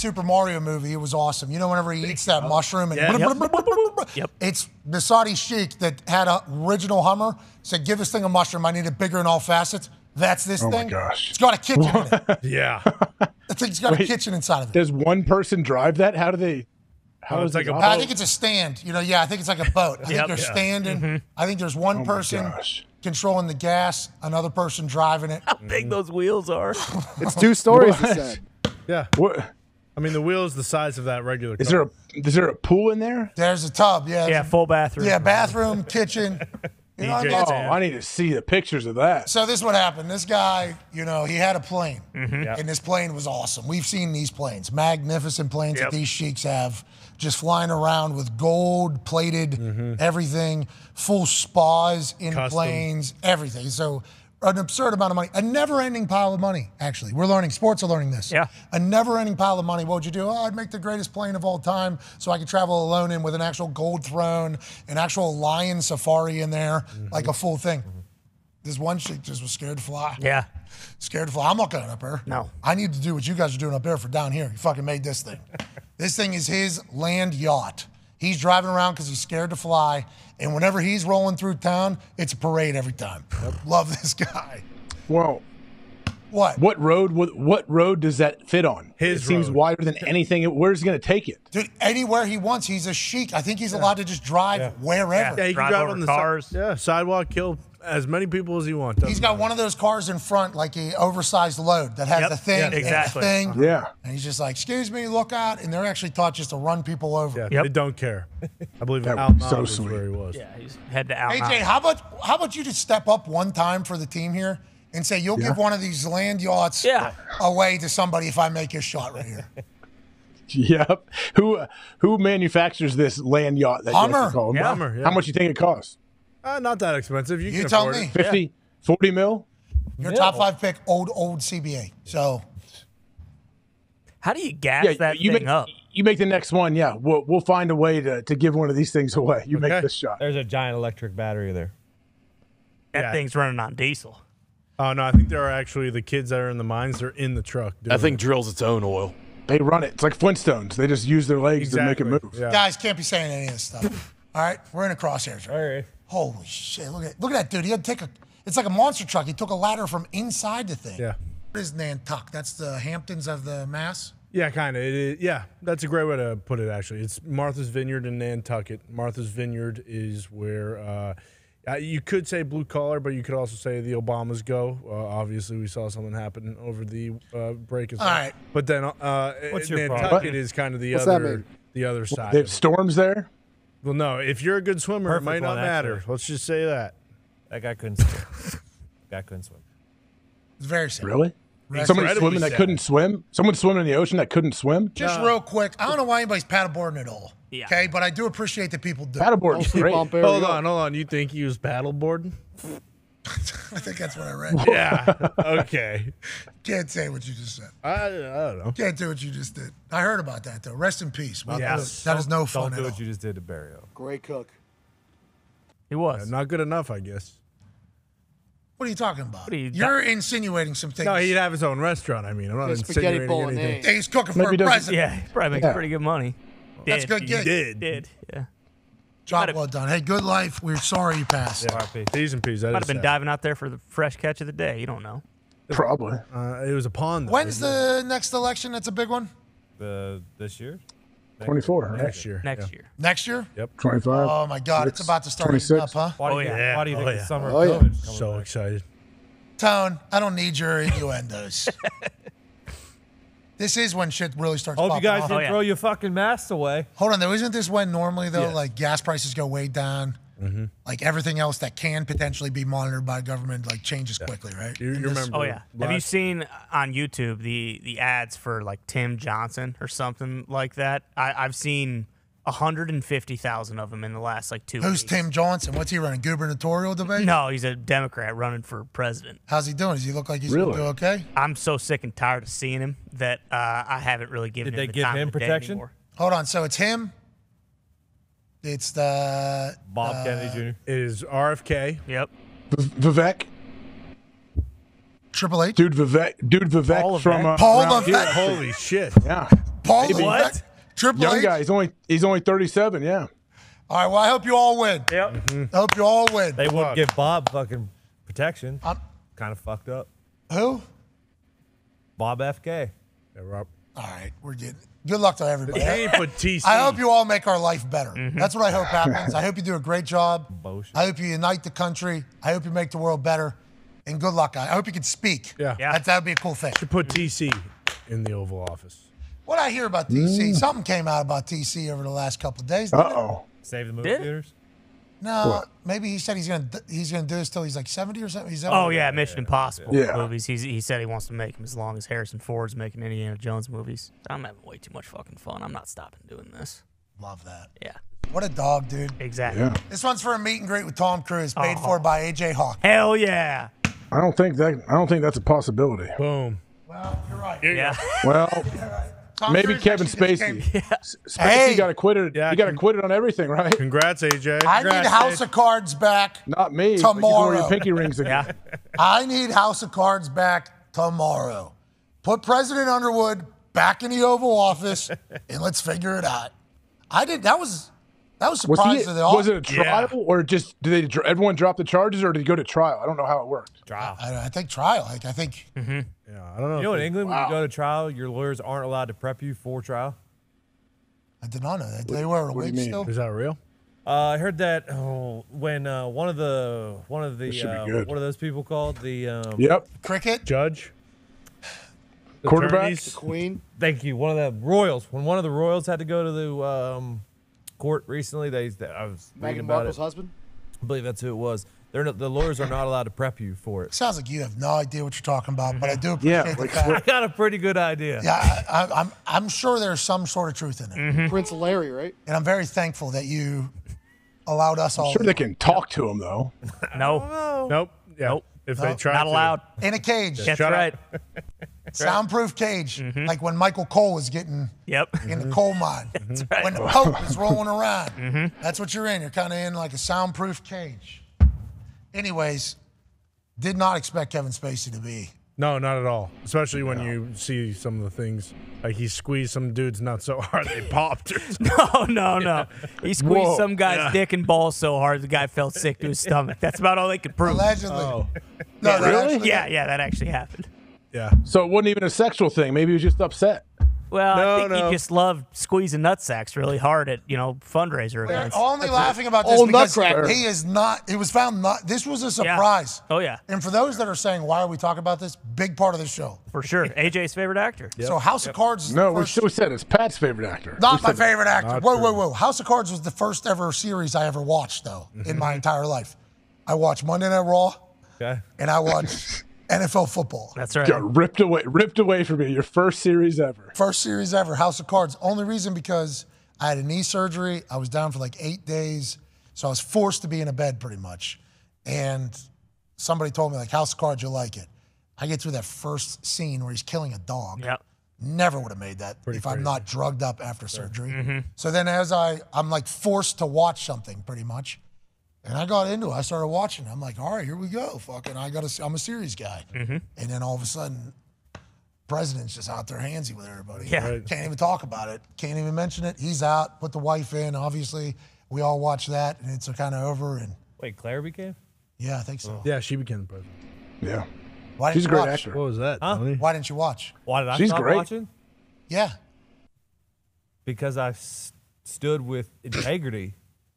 Super Mario movie, it was awesome. You know, whenever he eats that mushroom, and it's the Saudi sheik that had an original Hummer said, "Give this thing a mushroom. I need it bigger in all facets." That's this thing. Oh my gosh! It's got a kitchen in it. Yeah, that thing's got a kitchen inside of it. Does one person drive that? How do they? How is like a boat? I think it's a stand. You know, yeah, I think it's like a boat. I think they're standing. I think there's one person controlling the gas, another person driving it. How big those wheels are! It's two stories. Yeah. What? I mean, the wheel's the size of that regular car. Is there a pool in there? There's a tub. Yeah. Yeah, full bathroom. Yeah, bathroom, kitchen. You know, I need to see the pictures of that. So this is what happened. This guy, you know, he had a plane, and this plane was awesome. We've seen these planes, magnificent planes that these sheiks have, just flying around with gold-plated everything, full spas in planes, everything. So an absurd amount of money, a never-ending pile of money, actually. We're learning, sports are learning this. Yeah. A never-ending pile of money. What would you do? Oh, I'd make the greatest plane of all time so I could travel alone in with an actual gold throne, an actual lion safari in there, like a full thing. This one chick just was scared to fly. Yeah. Scared to fly. I'm not going up there. No. I need to do what you guys are doing up there for down here. You fucking made this thing. This thing is his land yacht. He's driving around because he's scared to fly, and whenever he's rolling through town, it's a parade every time. Love this guy. Whoa. What? What road does that fit on? His road seems wider than anything. Where's he going to take it? Dude, anywhere he wants. He's a sheik. I think he's allowed to just drive wherever. Yeah, he can drive on the cars. Sidewalk, kill as many people as he wants. He's got one of those cars in front, like an oversized load that has the thing and the thing. Yeah. And he's just like, excuse me, look out. And they're actually taught just to run people over. Yeah, they don't care. I believe Al so was where he was. Yeah, he's head to Al. AJ, how about you just step up one time for the team here and say, you'll give one of these land yachts away to somebody if I make a shot right here. Yep. Who manufactures this land yacht? That Hummer. Hummer. Yeah. How much do you think it costs? Not that expensive. You tell me. 50, 40 mil? Your top five pick, old CBA. So. How do you gas that thing up? You make the next one, We'll find a way to give one of these things away. You make this shot. There's a giant electric battery there. That thing's running on diesel. Oh, no, I think there are actually the kids that are in the mines. They're in the truck. That thing drills its own oil. They run it. It's like Flintstones. They just use their legs to make it move. Yeah. Guys, can't be saying any of this stuff. All right, we're in a crosshair. All right. Holy shit! Look at that dude. He had to take a. It's like a monster truck. He took a ladder from inside the thing. Yeah. What is Nantuck? That's the Hamptons of the Mass. Yeah, kind of. Yeah, that's a great way to put it. Actually, it's Martha's Vineyard in Nantucket. Martha's Vineyard is where you could say blue collar, but you could also say the Obamas go. Obviously, we saw something happen over the break. All right. But then Nantucket is kind of the other side. There's storms there. Well, no, if you're a good swimmer, it might not matter. Actually. Let's just say that. That guy couldn't swim. It's very sad. Really? Somebody swimming that couldn't swim? Someone swimming in the ocean that couldn't swim? Just real quick, I don't know why anybody's paddleboarding at all. Yeah. Okay, but I do appreciate that people do. Paddleboarding's great. Hold on. You think he was paddleboarding? I think that's what I read. Yeah. Okay. Can't say what you just said. I don't know. Can't do what you just did. I heard about that though. Rest in peace. Well, that is no fun. Don't do what you just did to Barrio. Great cook. He was not good enough, I guess. What are you talking about? You're insinuating some things. No, he'd have his own restaurant. I mean, I'm not insinuating anything. He's cooking for a president. Yeah, he probably makes pretty good money. Well, that's good. He did. Yeah. Job well done. Hey, good life. We're sorry you passed. Yeah, P's and P's. Might have been diving out there for the fresh catch of the day. You don't know. Probably. It was a pond. Though. When's the next election? That's a big one. This year. 24. Next year. Next year. Yep. 25. Oh my God! It's about to start up, huh? Why do you think the summer? Oh yeah. So excited. Tone, I don't need your innuendos. This is when shit really starts popping off. Hope you guys didn't throw your fucking masks away. Hold on, though. Isn't this when normally, though, like gas prices go way down? Mm-hmm. Like everything else that can potentially be monitored by government like changes quickly, right? You remember. Oh, yeah. Have you seen on YouTube the ads for like Tim Johnson or something like that? I've seen 150,000 of them in the last like 2 weeks. Who's Tim Johnson? What's he running? Gubernatorial debate? No, he's a Democrat running for president. How's he doing? Does he look like he's going to do okay? I'm so sick and tired of seeing him that I haven't really given him the time of the day anymore. Hold on. So it's him. It's the Bob Kennedy Jr. It is RFK. Yep. Vivek. Triple H. Dude Vivek. Paul Levesque. Holy shit. Yeah. Paul's back. Triple H. Young guy. He's only 37, yeah. All right, well, I hope you all win. Yep. Mm-hmm. I hope you all win. They wouldn't give Bob fucking protection. Kind of fucked up. Who? Bob FK. Yeah, Rob. All right, we're getting good luck to everybody. I hope you all make our life better. Mm-hmm. That's what I hope happens. I hope you do a great job. Bullshit. I hope you unite the country. I hope you make the world better. And good luck. I hope you can speak. Yeah. That would be a cool thing. Should put TC in the Oval Office. What I hear about TC, something came out about TC over the last couple of days. Uh-oh. Save the movie theaters? No, what? Maybe he said he's gonna do this till he's like 70 or something. Oh yeah, Mission Impossible movies. He said he wants to make them as long as Harrison Ford's making Indiana Jones movies. I'm having way too much fucking fun. I'm not stopping doing this. Love that. Yeah. What a dog, dude. Exactly. Yeah. This one's for a meet and greet with Tom Cruise, paid for by AJ Hawk. Hell yeah. I don't think that's a possibility. Boom. Well, you're right. Yeah. Well. You're right. Maybe Kevin Spacey. Yeah. Spacey got acquitted. Yeah, he got acquitted on everything, right? Congrats, AJ. I need House of Cards back. Not me. Tomorrow. Your pinky rings again. Yeah. I need House of Cards back tomorrow. Put President Underwood back in the Oval Office, and let's figure it out. That was surprising to the audience. Was it a trial or just did everyone drop the charges or did he go to trial? I don't know how it worked. Trial. I think trial. Like, I think. Mm-hmm. Yeah, I don't know. You know, in England, when you go to trial, your lawyers aren't allowed to prep you for trial. I did not know that. They were awake still. Is that real? I heard that when one of those people called the cricket judge. The quarterback, the queen. Thank you. One of the royals. When one of the royals had to go to the court recently, I was Meghan Markle's husband. I believe that's who it was. The lawyers are not allowed to prep you for it. Sounds like you have no idea what you're talking about, but I do appreciate the fact. I got a pretty good idea. Yeah, I'm sure there's some sort of truth in it. Mm-hmm. Prince Larry, right? And I'm very thankful that you allowed us all. I'm sure they can talk to him though. No. Nope. Yeah. Nope. If they try, not allowed. In a cage. That's right. Soundproof cage, like when Michael Cole is getting in the coal mine. That's right. When the Pope is rolling around. That's what you're in. You're kind of in like a soundproof cage. Anyways, did not expect Kevin Spacey to be. No, not at all. Especially when you see some of the things. Like he squeezed some dudes not so hard they popped. No. He squeezed some guy's dick and balls so hard the guy felt sick to his stomach. That's about all they could prove. Allegedly. Oh. No, really? Yeah, that actually happened. Yeah. So it wasn't even a sexual thing. Maybe he was just upset. Well, I think he just loved squeezing nutsacks really hard at, fundraiser events. We're only laughing about this because he is not – he was found not – this was a surprise. Yeah. Oh, yeah. And for those that are saying, why are we talking about this, big part of the show. For sure. AJ's favorite actor. Yep. So House of Cards is the first. No, we said it's Pat's favorite actor. Not my favorite actor. Whoa. House of Cards was the first ever series I ever watched, though, in my entire life. I watched Monday Night Raw, and I watched – NFL football. That's right. Got ripped away from you. Your first series ever. First series ever, House of Cards. Only reason because I had a knee surgery. I was down for like 8 days. So I was forced to be in a bed pretty much. And somebody told me, like, House of Cards, you'll like it. I get through that first scene where he's killing a dog. Yep. Never would have made that if I'm not drugged up after surgery. Mm-hmm. So then as I'm like forced to watch something pretty much. And I got into it. I started watching it. I'm like, all right, here we go. Fucking, I'm a series guy. Mm-hmm. And then all of a sudden, president's just out there handsy with everybody. Yeah. Right. Can't even talk about it. Can't even mention it. He's out. Put the wife in. Obviously, we all watch that, and it's kind of over. And wait, Claire became? Yeah, I think so. Oh. Yeah, she became the president. Yeah. Why didn't you watch? She's a great actor. What was that? Huh? Why didn't you watch? Why did I stop watching? Yeah. Because I stood with integrity.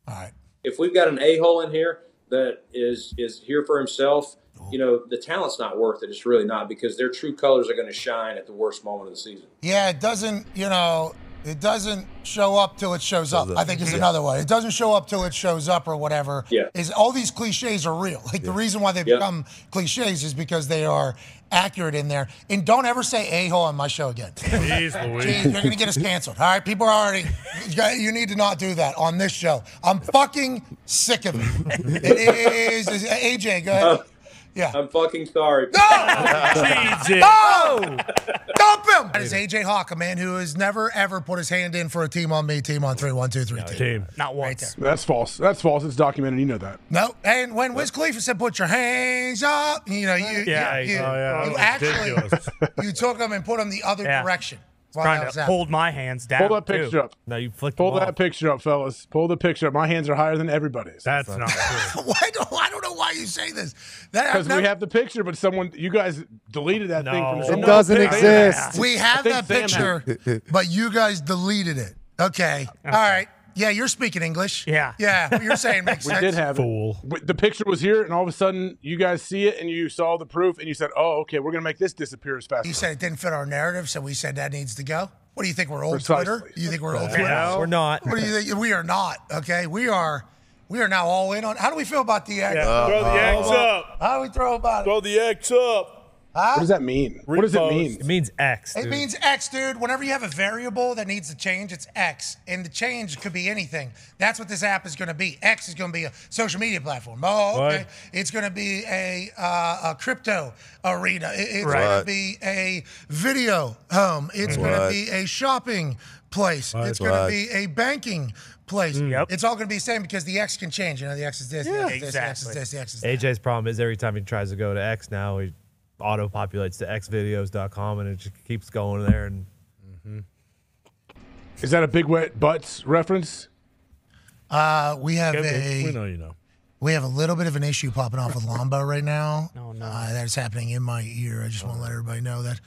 All right. If we've got an a-hole in here that is here for himself, the talent's not worth it. It's really not, because their true colors are going to shine at the worst moment of the season. Yeah, it doesn't, it doesn't show up till it shows up. I think is another one. It doesn't show up till it shows up or whatever. Yeah. All these cliches are real. Like the reason why they become cliches is because they are accurate in there. And don't ever say a-hole on my show again. Jeez Louise. Jeez, you're going to get us canceled. All right, people are already, you need to not do that on this show. I'm fucking sick of it. It is AJ, go ahead. Yeah. I'm fucking sorry. No! AJ. No! Dump him! That is AJ Hawk, a man who has never, ever put his hand in for a team on me, team on 3, 1, 2, 3, team. Not once. Right. That's false. That's false. It's documented. You know that. No. And when Wiz Khalifa said, put your hands up, you actually, you took him and put him the other direction. trying to hold my hands down. Pull that picture up. No, you flicked. Pull that picture up, fellas. Pull the picture up. My hands are higher than everybody's. That's not true. I don't know why you say this. Because we have the picture, but you guys deleted that thing from someone. It doesn't exist. We have that picture, but you guys deleted it. Okay. All right. Yeah, you're speaking English. Yeah. Yeah, what you're saying makes sense. We did have it. The picture was here, and all of a sudden, you guys see it, and you saw the proof, and you said, oh, okay, we're going to make this disappear as fast as possible. You said it didn't fit our narrative, so we said that needs to go? What do you think, we're old Twitter? You think we're old Twitter? No, we're not. What do you think? We are not, okay? We are now all in on – how do we feel about the X? Yeah. Throw the X up. How do we throw about it? Throw the X up. Huh? What does that mean? What does it mean? It means X, dude. It means X, dude. Whenever you have a variable that needs to change, it's X. And the change could be anything. That's what this app is going to be. X is going to be a social media platform. Oh, okay. Right. It's going to be a crypto arena. It's going to be a video home. It's going to be a shopping place. It's going to be a banking place. Yep. It's all going to be the same because the X can change. You know, the X is this, the X is this, the X is this, the X is that. AJ's problem is every time he tries to go to X now, he auto-populates to xvideos.com, and it just keeps going there. And is that a Big Wet Butts reference? We have we know you know. We have a little bit of an issue popping off with Lombo right now. That's happening in my ear. I just want to let everybody know that.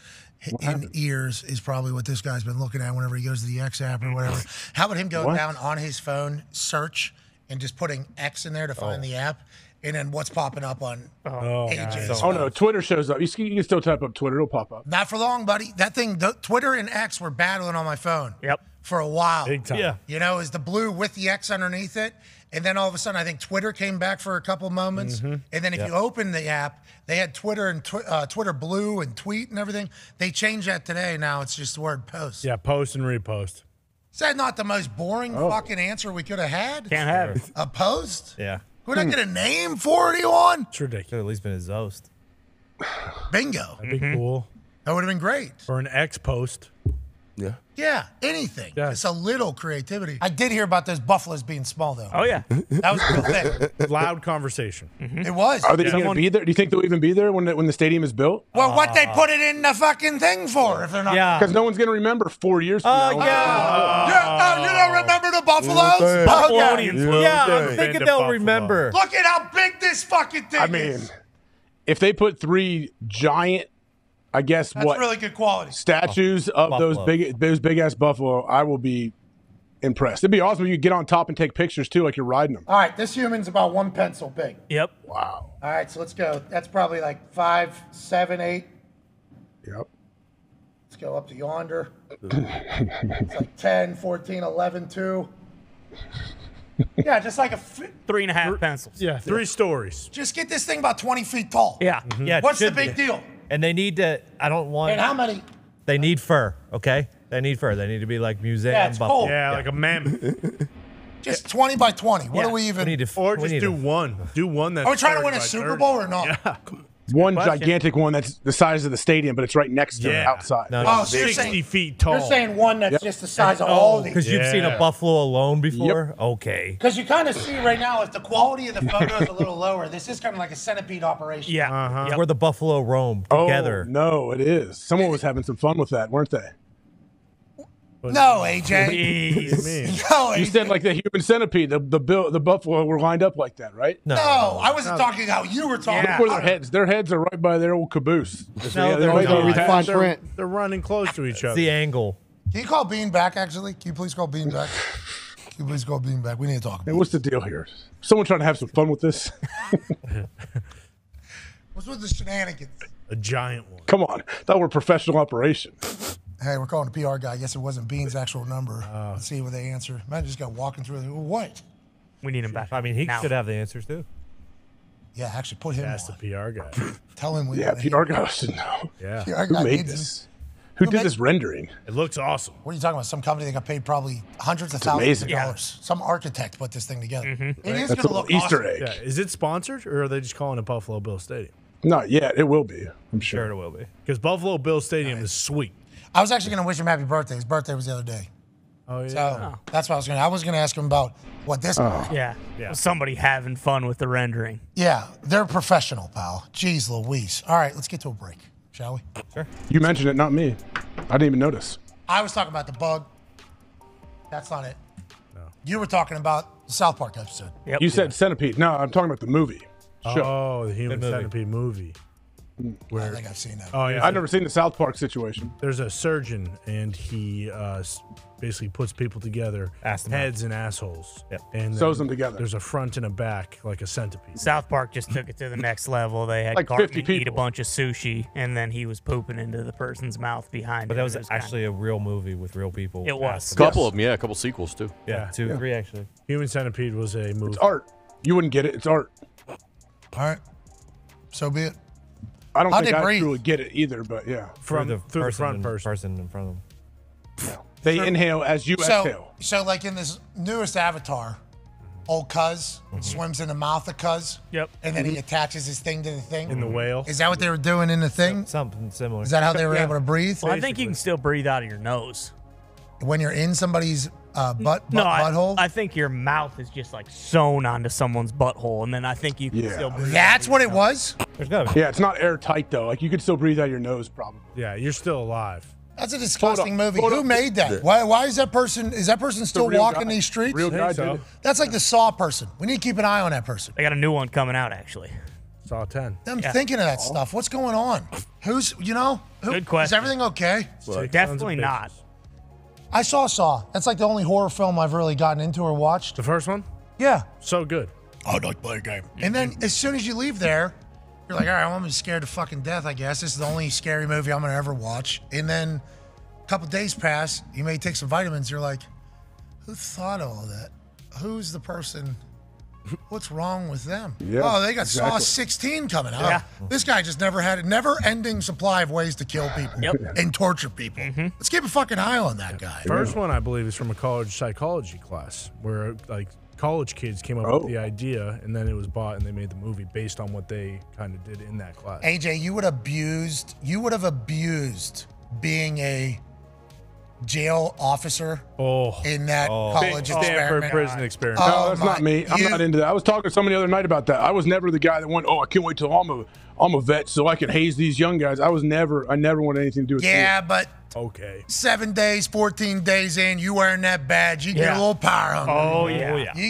In ears is probably what this guy's been looking at whenever he goes to the X app or whatever. How about him going down on his phone, search, and just putting X in there to find the app? And then what's popping up on AJ's? Oh, no, Twitter shows up. You can still type up Twitter. It'll pop up. Not for long, buddy. That thing, Twitter and X were battling on my phone for a while. Big time. Yeah. You know, is the blue with the X underneath it. And then all of a sudden, I think Twitter came back for a couple moments. And then if you open the app, they had Twitter and Twitter blue and tweet and everything. They changed that today. Now it's just the word post. Yeah, post and repost. Is that not the most boring fucking answer we could have had? Can't have it. A post? Yeah. We're not getting a name for anyone. It's ridiculous. At least been a Zost. Bingo. That'd be cool. That would have been great. Or an X post. Yeah. Yeah, anything. Yeah. It's a little creativity. I did hear about those buffaloes being small, though. Oh, yeah. That was a thing. Loud conversation. It was. Are they going to be there? Do you think they'll even be there when the stadium is built? Well, what they put it in the fucking thing for if they're not. Because no one's going to remember 4 years from now. You don't remember the Buffaloes? I'm thinking they'll remember. Look at how big this fucking thing is. I mean, if they put three giant that's really good quality statues of those big ass buffalo, I will be impressed. It'd be awesome if you get on top and take pictures too, like you're riding them. All right, this human's about one pencil big. Yep. Wow. All right, so let's go. That's probably like 5, 7, 8. Yep. Let's go up to yonder. It's like 10, 14, 11, 2. Yeah, just like a 3.5 pencils. Yeah, three stories. Just get this thing about 20 feet tall. Yeah. Yeah. What's the big deal? And they need to, I don't want. And how many? They need fur, okay? They need fur. They need to be like museum buffalo. Yeah, like a mammoth. Just 20 by 20. What do we even? We need to, or just do one. Do one that's. Are we trying to win a Super Bowl or not? Yeah. One gigantic one that's the size of the stadium, but it's right next to it outside. No, oh, so 60 feet tall. You're saying one that's just the size of all these. Because you've seen a buffalo alone before? Yep. Okay. Because you kind of see right now, if the quality of the photo is a little lower, this is kind of like a centipede operation. Yeah. Yep. Where the buffalo roam together. Oh, no, it is. Someone was having some fun with that, weren't they? No, AJ. Jeez. No, AJ. You said like the human centipede, the buffalo were lined up like that, right? No, I wasn't talking how you were talking. Look where their heads. Their heads are right by their old caboose. No, yeah, they're running close to each other. It's the angle. Can you call Bean back? Actually, can you please call Bean back? Can you please call Bean back? We need to talk. Hey, what's the deal here? Someone trying to have some fun with this? What's with the shenanigans? A giant one. Come on, that were a professional operation. Hey, we're calling the PR guy. I guess it wasn't Bean's actual number. Let's see what they answer. Man, just got walking through. What? We need him back. I mean, he could have the answers too. Yeah, actually, put him. That's the PR guy. Tell him. Yeah, PR guy should know. Yeah. Who made this? Who did this rendering? It looks awesome. What are you talking about? Some company that got paid probably hundreds of thousands of dollars. Some architect put this thing together. It is going to look Easter egg. Yeah. Is it sponsored, or are they just calling it Buffalo Bills Stadium? Not yet. It will be. I'm sure it will be because Buffalo Bills Stadium is sweet. I was actually going to wish him happy birthday. His birthday was the other day. Oh, yeah. So that's what I was going to. I was going to ask him about what this was. Yeah. Somebody having fun with the rendering. Yeah. They're professional, pal. Jeez Louise. All right. Let's get to a break, shall we? Sure. You mentioned it, not me. I didn't even notice. I was talking about the bug. That's not it. No. You were talking about the South Park episode. Yep. You said centipede. No, I'm talking about the movie. Sure. Oh, the human centipede movie. Where, I don't think I've seen that. Oh yeah, I've never seen the South Park situation. There's a surgeon, and he basically puts people together, heads and assholes, and sews them together. There's a front and a back, like a centipede. South Park just took it to the next level. They had like Cartman eat a bunch of sushi, and then he was pooping into the person's mouth behind. But that was actually a real movie with real people. It was a couple of them, yeah, a couple sequels too. Yeah, 2, 3 actually. Human Centipede was a movie. It's art. You wouldn't get it. It's art. All right, so be it. I don't think I truly get it either, but yeah. From through the front person in front of them. They inhale as you exhale. So like in this newest Avatar, old Cuz swims in the mouth of Cuz. Yep. And then he attaches his thing to the thing. In the whale. Is that what they were doing in the thing? Something similar. Is that how they were able to breathe? Well, I think you can still breathe out of your nose. When you're in somebody's butthole? I think your mouth is just like sewn onto someone's butthole, and then I think you can still breathe. That's what it was? There's gotta be. Yeah, it's not airtight, though. Like, you could still breathe out your nose, probably. Yeah, you're still alive. That's a disgusting movie. Who made that? Why is that person still walking these streets? Real guy, dude. That's like the Saw person. We need to keep an eye on that person. They got a new one coming out, actually. Saw 10. I'm thinking of that stuff. What's going on? Who's, you know? Good question. Is everything okay? Well, definitely not. I saw Saw. That's like the only horror film I've really gotten into or watched. The first one? Yeah. So good. I don't play a game. And then as soon as you leave there, you're like, all right, I'm going to be scared to fucking death, I guess. This is the only scary movie I'm going to ever watch. And then a couple days pass. You may take some vitamins. You're like, who thought of all that? Who's the person? What's wrong with them? Yeah, oh, they got Saw 16 coming out. Yeah. This guy just never had a never-ending supply of ways to kill people and torture people. Let's keep a fucking eye on that guy. First one, I believe, is from a college psychology class where, like, college kids came up with the idea, and then it was bought, and they made the movie based on what they kind of did in that class. AJ, you would have abused being a jail officer in that college Stanford prison experience. No, that's not me. I'm not into that. I was talking to somebody the other night about that. I was never the guy that went, oh, I can't wait till I'm a vet so I can haze these young guys. I never wanted anything to do with it. But okay, 7 days, 14 days in, you wearing that badge, you get a little power hungry. You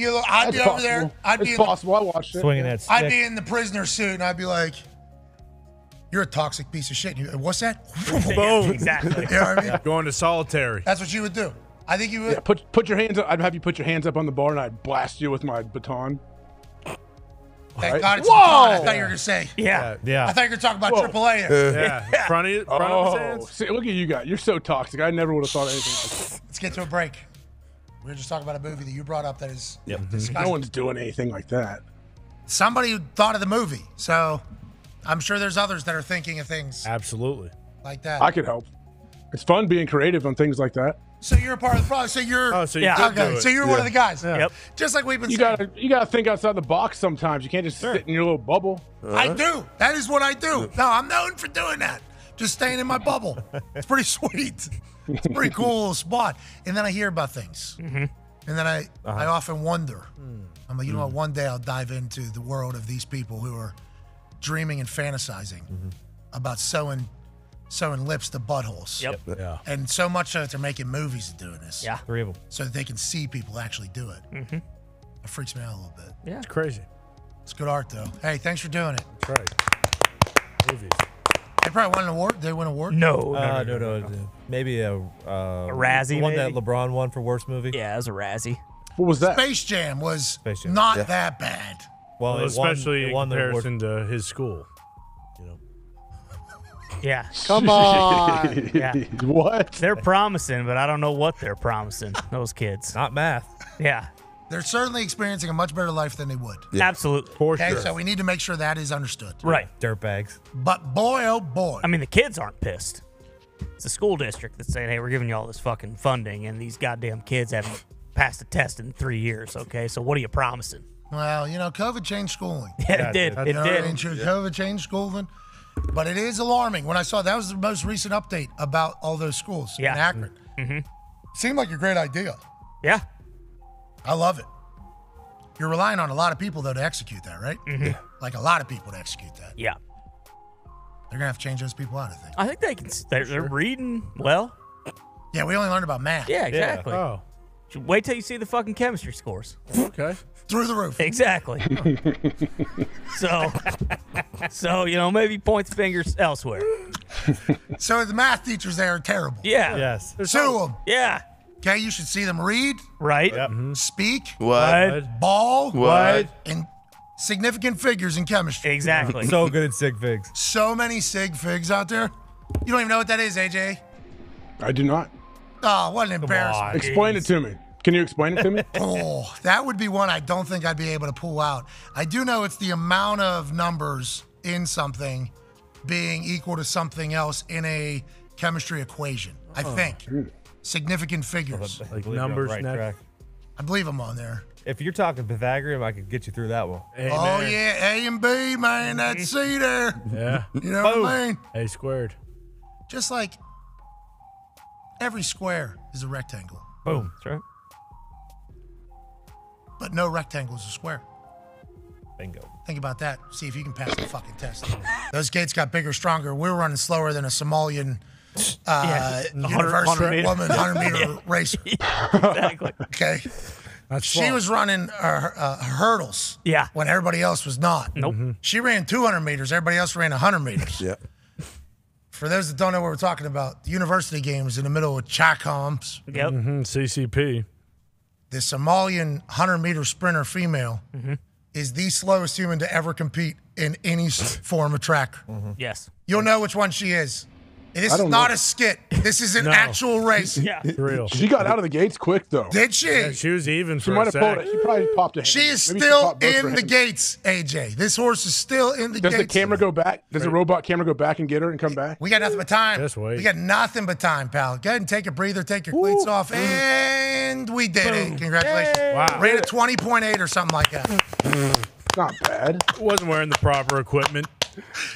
get a little, I'd be over there. I watched it. Swinging that stick. I'd be in the prisoner suit, and I'd be like, you're a toxic piece of shit. What's that? Boom. Exactly. You know what I mean? Going to solitary. That's what you would do. I think you would. Yeah, put your hands up. I'd have you put your hands up on the bar, and I'd blast you with my baton. Thank God it's baton. I thought you were going to say. Yeah. I thought you were talking about AAA. Yeah. Front of his hands. See, look at you guys. You're so toxic. I never would have thought anything like that. Let's get to a break. We were just talking about a movie that you brought up that is disgusting. No one's doing anything like that. Somebody thought of the movie, so I'm sure there's others that are thinking of things absolutely like that. I could help. It's fun being creative on things like that. So you're a part of the problem. So you're so you're one of the guys. Yeah. Yep. Just like we've been saying. You gotta think outside the box sometimes. You can't just sit in your little bubble. I do. That is what I do. No, I'm known for doing that. Just staying in my bubble. It's pretty sweet. It's a pretty cool spot. And then I hear about things. And then I often wonder. I'm like, you know what? One day I'll dive into the world of these people who are dreaming and fantasizing about sewing lips to buttholes. Yeah. And so much so that they're making movies of doing this. Yeah. 3 of them. So that they can see people actually do it. It freaks me out a little bit. Yeah. It's crazy. It's good art, though. Hey, thanks for doing it. That's right. Movies. They probably won an award. They win an award? No. Maybe a Razzie. The one that LeBron won for worst movie. Yeah, it was a Razzie. What was that? Space Jam was not that bad. Well, especially in comparison to his school, you know. Yeah. Come on. What? They're promising, but I don't know what they're promising, those kids. Not math. Yeah. They're certainly experiencing a much better life than they would. Yeah. Absolutely. For sure. So we need to make sure that is understood. Right. Dirtbags. But boy, oh boy. I mean, the kids aren't pissed. It's the school district that's saying, hey, we're giving you all this fucking funding, and these goddamn kids haven't passed a test in 3 years, okay? So what are you promising? Well, you know, COVID changed schooling. Yeah, it did. COVID changed schooling. But it is alarming. When I saw that was the most recent update about all those schools in Akron. Seemed like a great idea. Yeah. I love it. You're relying on a lot of people, though, to execute that, right? Yeah. Like a lot of people to execute that. Yeah. They're going to have to change those people out, I think. I think they're reading well. Yeah, we only learned about math. Yeah, exactly. Yeah. Oh. Wait till you see the fucking chemistry scores. Okay. Through the roof. Exactly. So, you know, maybe points fingers elsewhere. So the math teachers there are terrible. Yeah. Yes. There's two of them. Yeah. Okay, you should see them read. Right. Yep. Speak. What? Ball. What? And significant figures in chemistry. Exactly. So good at sig figs. So many sig figs out there. You don't even know what that is, AJ. I do not. Oh, what an embarrassment. On, explain it to me. Can you explain it to me? Oh, that would be one I don't think I'd be able to pull out. I do know it's the amount of numbers in something being equal to something else in a chemistry equation, I think. Dude. Significant figures. Like numbers, track. I believe I'm on there. If you're talking Pythagorean, I could get you through that one. Hey, oh, man. Yeah. A and B, man. That C there. Yeah. You know what I mean? A squared. Just like... every square is a rectangle. Boom. That's right. But no rectangle is a square. Bingo. Think about that. See if you can pass the fucking test. Those gates got bigger, stronger. We were running slower than a Somalian university woman 100-meter racer. Yeah, exactly. Okay. That's she was running hurdles when everybody else was not. Nope. Mm-hmm. She ran 200 meters. Everybody else ran 100 meters. Yeah. For those that don't know what we're talking about, the university games in the middle of CHICOMs. Yep. Mm-hmm, CCP. The Somalian 100-meter sprinter female is the slowest human to ever compete in any form of track. Mm-hmm. Yes. You'll know which one she is. This is not a skit. This is an actual race. Yeah. Real. She got out of the gates quick, though. Did she? Yeah, she was even for a second. She probably popped a hand. She is still in the gates, AJ. This horse is still in the gates. Does the camera go back? Does the robot camera go back and get her and come back? We got nothing but time. Just wait. We got nothing but time, pal. Go ahead and take a breather. Take your cleats off. And we did it. Congratulations. Yay. Wow. Rate of 20.8 or something like that. Not bad. Wasn't wearing the proper equipment.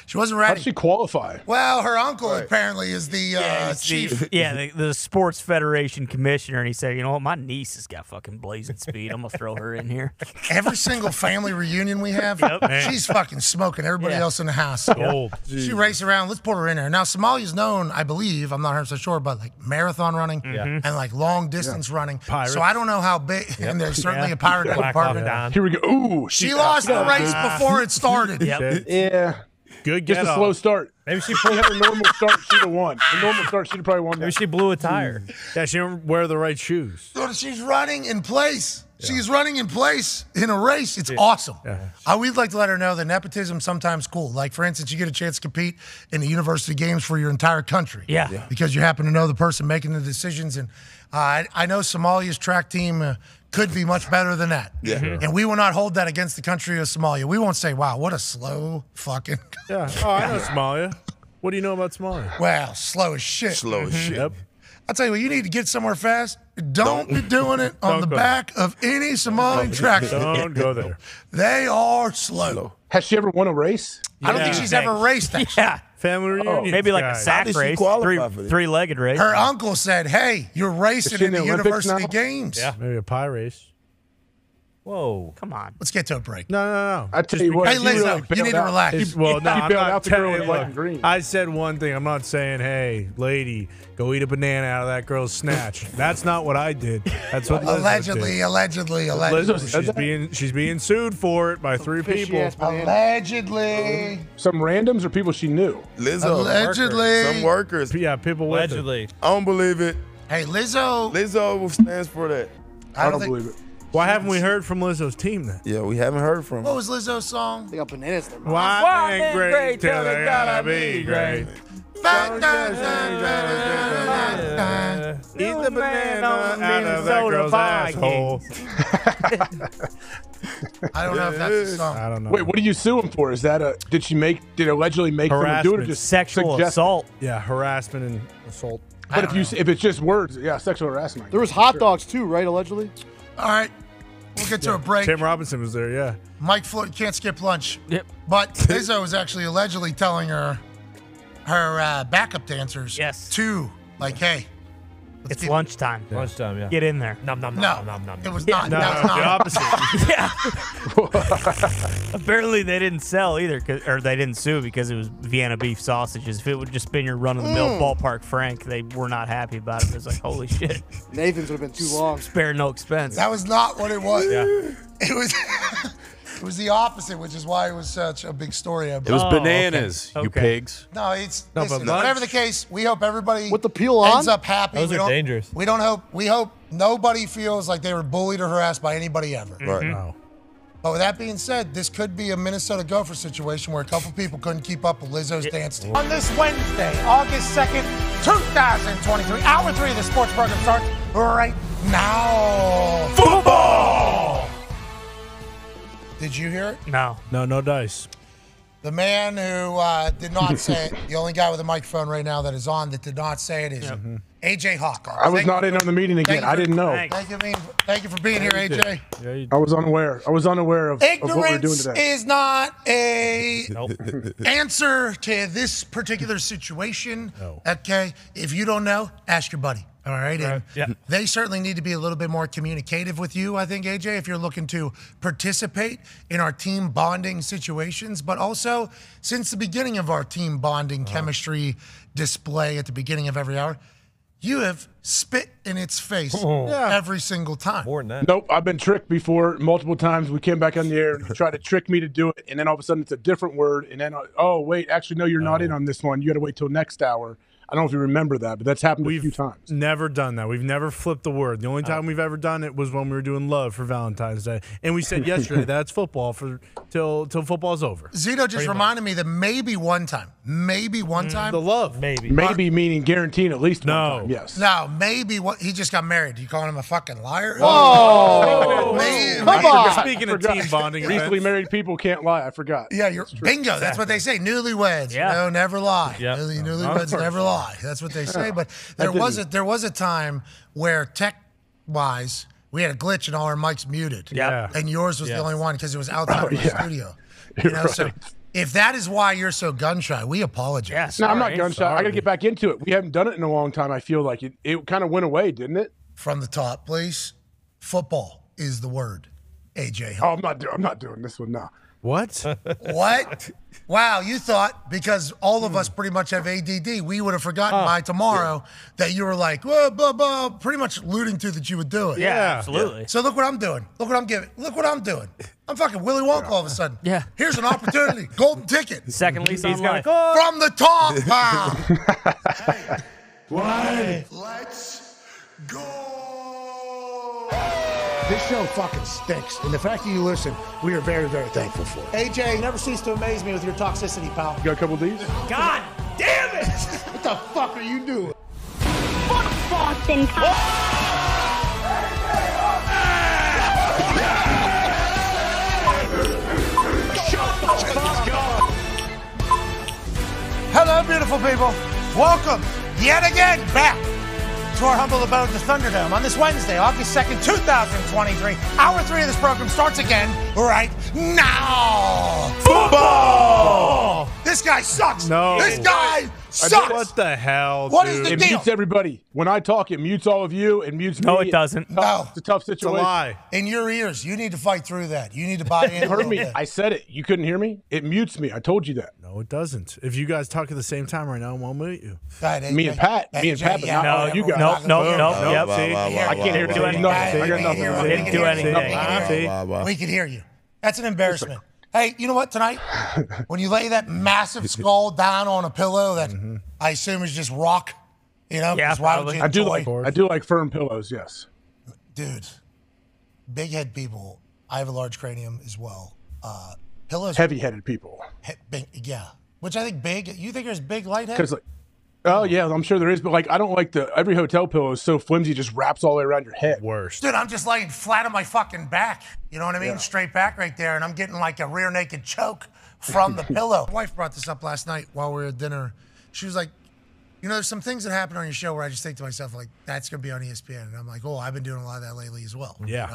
She wasn't ready. How'd she qualify? Well, her uncle apparently is the chief. Yeah, the Sports Federation commissioner. And he said, you know what? My niece has got fucking blazing speed. I'm going to throw her in here. Every single family reunion we have, she's fucking smoking everybody else in the house. Gold. She races around. Let's put her in there. Now, Somalia's known, I believe, I'm not 100% sure, but like marathon running and like long distance running. Pirates. So I don't know how big. And there's certainly a pirate department. Here we go. Ooh, she lost the race before it started. Yeah. Good guess. Just a slow start. Maybe she probably had a normal start. She'd have won. A normal start, she'd have probably won. Maybe she blew a tire. Yeah, she didn't wear the right shoes. So she's running in place. Yeah. She's running in place in a race. It's awesome. Yeah. I would like to let her know that nepotism sometimes cool. Like, for instance, you get a chance to compete in the university games for your entire country. Yeah. Because you happen to know the person making the decisions. And I know Somalia's track team could be much better than that. Yeah. And we will not hold that against the country of Somalia. We won't say, wow, what a slow fucking... Yeah. Oh, I know Somalia. What do you know about Somalia? Well, slow as shit. Slow as shit. Yep. I'll tell you what, you need to get somewhere fast. Don't be doing it on the back of any Somali track. Don't go there. They are slow. Has she ever won a race? I don't think she's ever raced that. Yeah. Family reunion. Oh, maybe like a sack race, three-legged race. Her uncle said, hey, you're racing in the university games. Yeah, maybe a pie race. Whoa. Come on. Let's get to a break. No. I tell you what. Hey, Lizzo, you need to relax. Well, no, I'm not telling you. I said one thing. I'm not saying, hey, lady, go eat a banana out of that girl's snatch. That's not what I did. That's what allegedly. She's being sued for it by three people. Allegedly. Some randoms or people she knew. Lizzo. Allegedly. Some workers. Yeah, people allegedly. I don't believe it. Hey, Lizzo. Lizzo stands for that. I don't believe it. Why haven't we heard from Lizzo's team then? Yeah, we haven't heard from. What was Lizzo's song? They got bananas. Why ain't great till they gotta be great? Eat the banana out of that girl's asshole. I don't know if that's a song. I don't know. Wait, what do you sue him for? Is that a? Did she make? Did allegedly make him do it? Or just sexual assault. Yeah, harassment and assault. But if it's just words, yeah, sexual harassment. There was hot dogs too, right? Allegedly. All right, we'll get to a break. Tim Robinson was there, yeah. Mike Floyd can't skip lunch. Yep. But Lizzo was actually allegedly telling her backup dancers, to, like, hey, It's lunchtime. Yeah. Lunchtime, yeah. Get in there. Nom, nom, nom, no, nom, nom, nom. It was not. No, that was the opposite. Yeah. Apparently, they didn't sell either, or they didn't sue because it was Vienna beef sausages. If it would just been your run-of-the-mill ballpark Frank, they were not happy about it. It was like, holy shit. Nathan's would have been too long. Spare no expense. That was not what it was. Yeah. It was... It was the opposite, which is why it was such a big story. It was bananas, okay. You pigs. No, it's listen, whatever the case. We hope everybody with the peel on ends up happy. Those are dangerous. We don't hope. We hope nobody feels like they were bullied or harassed by anybody ever. Right now. But with that being said, this could be a Minnesota Gopher situation where a couple people couldn't keep up with Lizzo's dance team. On this Wednesday, August 2nd, 2023, hour 3 of the sports program starts right now. Football. Did you hear it? No. No, no dice. The man who did not say it, the only guy with a microphone right now that is on that did not say it is AJ Hawk. I was not in on the meeting again. I didn't know. Thank you for being here, AJ. Yeah, I was unaware. I was unaware of what we're doing today. Ignorance is not a answer to this particular situation. No. Okay. If you don't know, ask your buddy. All right. And they certainly need to be a little bit more communicative with you, I think, AJ, if you're looking to participate in our team bonding situations. But also, since the beginning of our team bonding chemistry display at the beginning of every hour, you have spit in its face every single time. More than that. Nope. I've been tricked before multiple times. We came back on the air and tried to trick me to do it. And then all of a sudden it's a different word. And then, oh, wait, actually, no, you're not in on this one. You got to wait till next hour. I don't know if you remember that, but that's happened a few times. Never done that. We've never flipped the word. The only time we've ever done it was when we were doing love for Valentine's Day, and we said yesterday that's football for till football's over. Zito just reminded me that maybe one time the love maybe meaning guaranteed at least one time. Yes. No, maybe what he just got married. You calling him a fucking liar? Oh, man. Come on. Speaking of team bonding, recently married people can't lie. I forgot. Yeah, you're bingo. That's what they say. Newlyweds, no, never lie. Yep. Newlyweds never lie. That's what they say, but there was a time where tech-wise we had a glitch and all our mics muted. Yeah, and yours was the only one because it was outside of the studio. You know, so if that is why you're so gun shy, we apologize. Yeah, sorry, no, I'm not gun shy. I got to get back into it. We haven't done it in a long time. I feel like it kind of went away, didn't it? From the top, please. Football is the word. AJ. Hull. Oh, I'm not doing this one now. What? What? Wow, you thought because all of us pretty much have ADD, we would have forgotten by tomorrow that you were like, blah, blah, blah, pretty much alluding to that you would do it. Yeah, absolutely. So look what I'm doing. Look what I'm giving. Look what I'm doing. I'm fucking Willy Wonka all of a sudden. Yeah. Here's an opportunity. Golden ticket. Second lease on life. From the top. Hey. Why? Let's go. This show fucking stinks. And the fact that you listen, we are very, very thankful for it. AJ, you never cease to amaze me with your toxicity, pal. You got a couple of these? God damn it! What the fuck are you doing? Fuck Boston College! Hello, beautiful people. Welcome yet again back to our humble abode, the Thunderdome, on this Wednesday, August 2nd, 2023. Hour 3 of this program starts again right now. Football! This guy sucks. No. This guy sucks. What the hell, What dude? Is the deal? It mutes everybody. When I talk, it mutes all of you. It mutes me. No, it doesn't. No. It's a tough situation. It's a lie. In your ears, you need to fight through that. You need to buy in. You heard me. I said it. You couldn't hear me? It mutes me. I told you that. No, it doesn't. If you guys talk at the same time right now, it won't mute you. Right, AJ, me and Pat, yeah, no, you guys. No. Yep. I can't hear anything. I didn't do anything. We can hear you. That's an embarrassment. Hey, you know what? Tonight, when you lay that massive skull down on a pillow that I assume is just rock, you know? Yeah, probably. I do like firm pillows, yes. Dude, big head people. I have a large cranium as well. Pillows. Heavy-headed people. Which I think big. You think there's big light-headed? Like, oh, yeah, I'm sure there is. But, like, I don't like every hotel pillow is so flimsy, just wraps all the way around your head. Worse. Dude, I'm just laying flat on my fucking back. You know what I mean? Yeah. Straight back right there. And I'm getting, like, a rear naked choke from the pillow. My wife brought this up last night while we were at dinner. She was like, You know, there's some things that happen on your show where I just think to myself, like, that's going to be on ESPN. And I'm like, oh, I've been doing a lot of that lately as well. Yeah.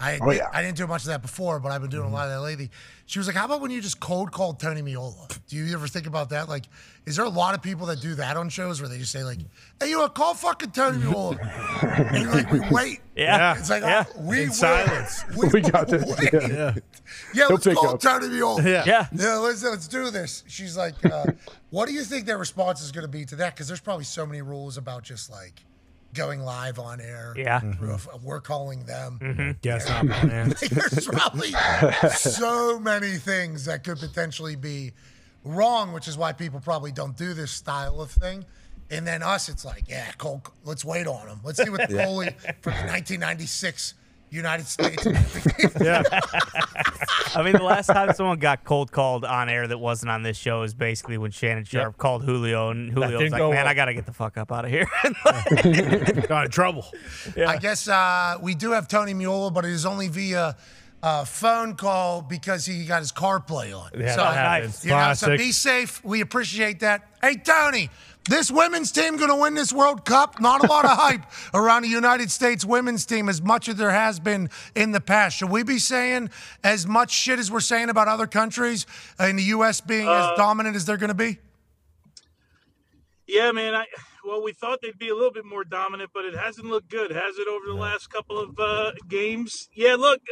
I didn't do much of that before, but I've been doing a lot of that lately. She was like, how about when you just cold called Tony Meola? Do you ever think about that? Like, is there a lot of people that do that on shows where they just say, like, hey, you know, call fucking Tony Meola? And you're like, we wait. Yeah. It's like, oh, we silence. We got this. Yeah, let's call Tony Meola. Yeah, let's do this. She's like, what do you think their response is going to be to that? Because there's probably so many rules about just, like, going live on air. Yeah. We're calling them. There's probably so many things that could potentially be wrong, which is why people probably don't do this style of thing. And then us, it's like, yeah, Cole, let's wait on him. Let's see what the goalie from the 1996 United States. I mean, the last time someone got cold called on air that wasn't on this show is basically when Shannon Sharp called Julio, and Julio was like, man, I got to get the fuck up out of here. Got in trouble. Yeah. I guess we do have Tony Meola, but it is only via phone call because he got his CarPlay on. Yeah, so, you know, so be safe. We appreciate that. Hey, Tony. This women's team going to win this World Cup? Not a lot of hype around the United States women's team, as much as there has been in the past. Should we be saying as much shit as we're saying about other countries and the U.S. being as dominant as they're going to be? Yeah, man. Well, we thought they'd be a little bit more dominant, but it hasn't looked good, has it, over the last couple of games? Yeah, look,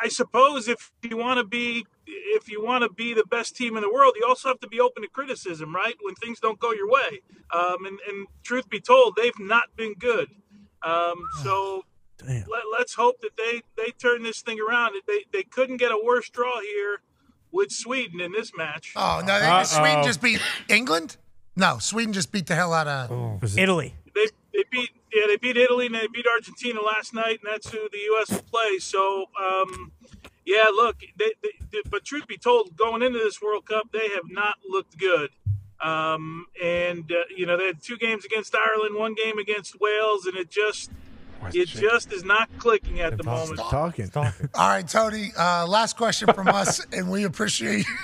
I suppose if you want to be – if you want to be the best team in the world, you also have to be open to criticism, right? When things don't go your way. And truth be told, they've not been good. So let's hope that they turn this thing around. They couldn't get a worse draw here with Sweden in this match. Oh, no, Sweden just beat England? No, Sweden just beat the hell out of Italy. They beat Italy, and they beat Argentina last night, and that's who the U.S. will play. So, yeah, look, but truth be told, going into this World Cup, they have not looked good. You know, they had 2 games against Ireland, 1 game against Wales, and it just is not clicking at the moment. Talking. All right, Tony, last question from us, and we appreciate you.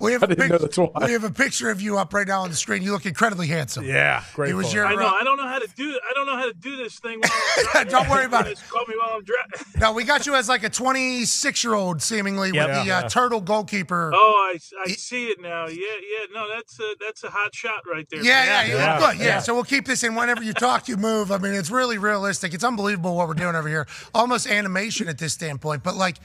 We have a picture of you up right now on the screen. You look incredibly handsome. Yeah, great. It was your, I know. I don't know how to do this thing. Don't worry about it. Call me while I'm driving. No, we got you as like a 26-year-old, seemingly, with the turtle goalkeeper. Oh, I see it now. Yeah, yeah. No, that's a hot shot right there. Yeah. So we'll keep this in. Whenever you talk, you move. I mean, it's really realistic. It's unbelievable what we're doing over here. Almost animation at this standpoint. But like,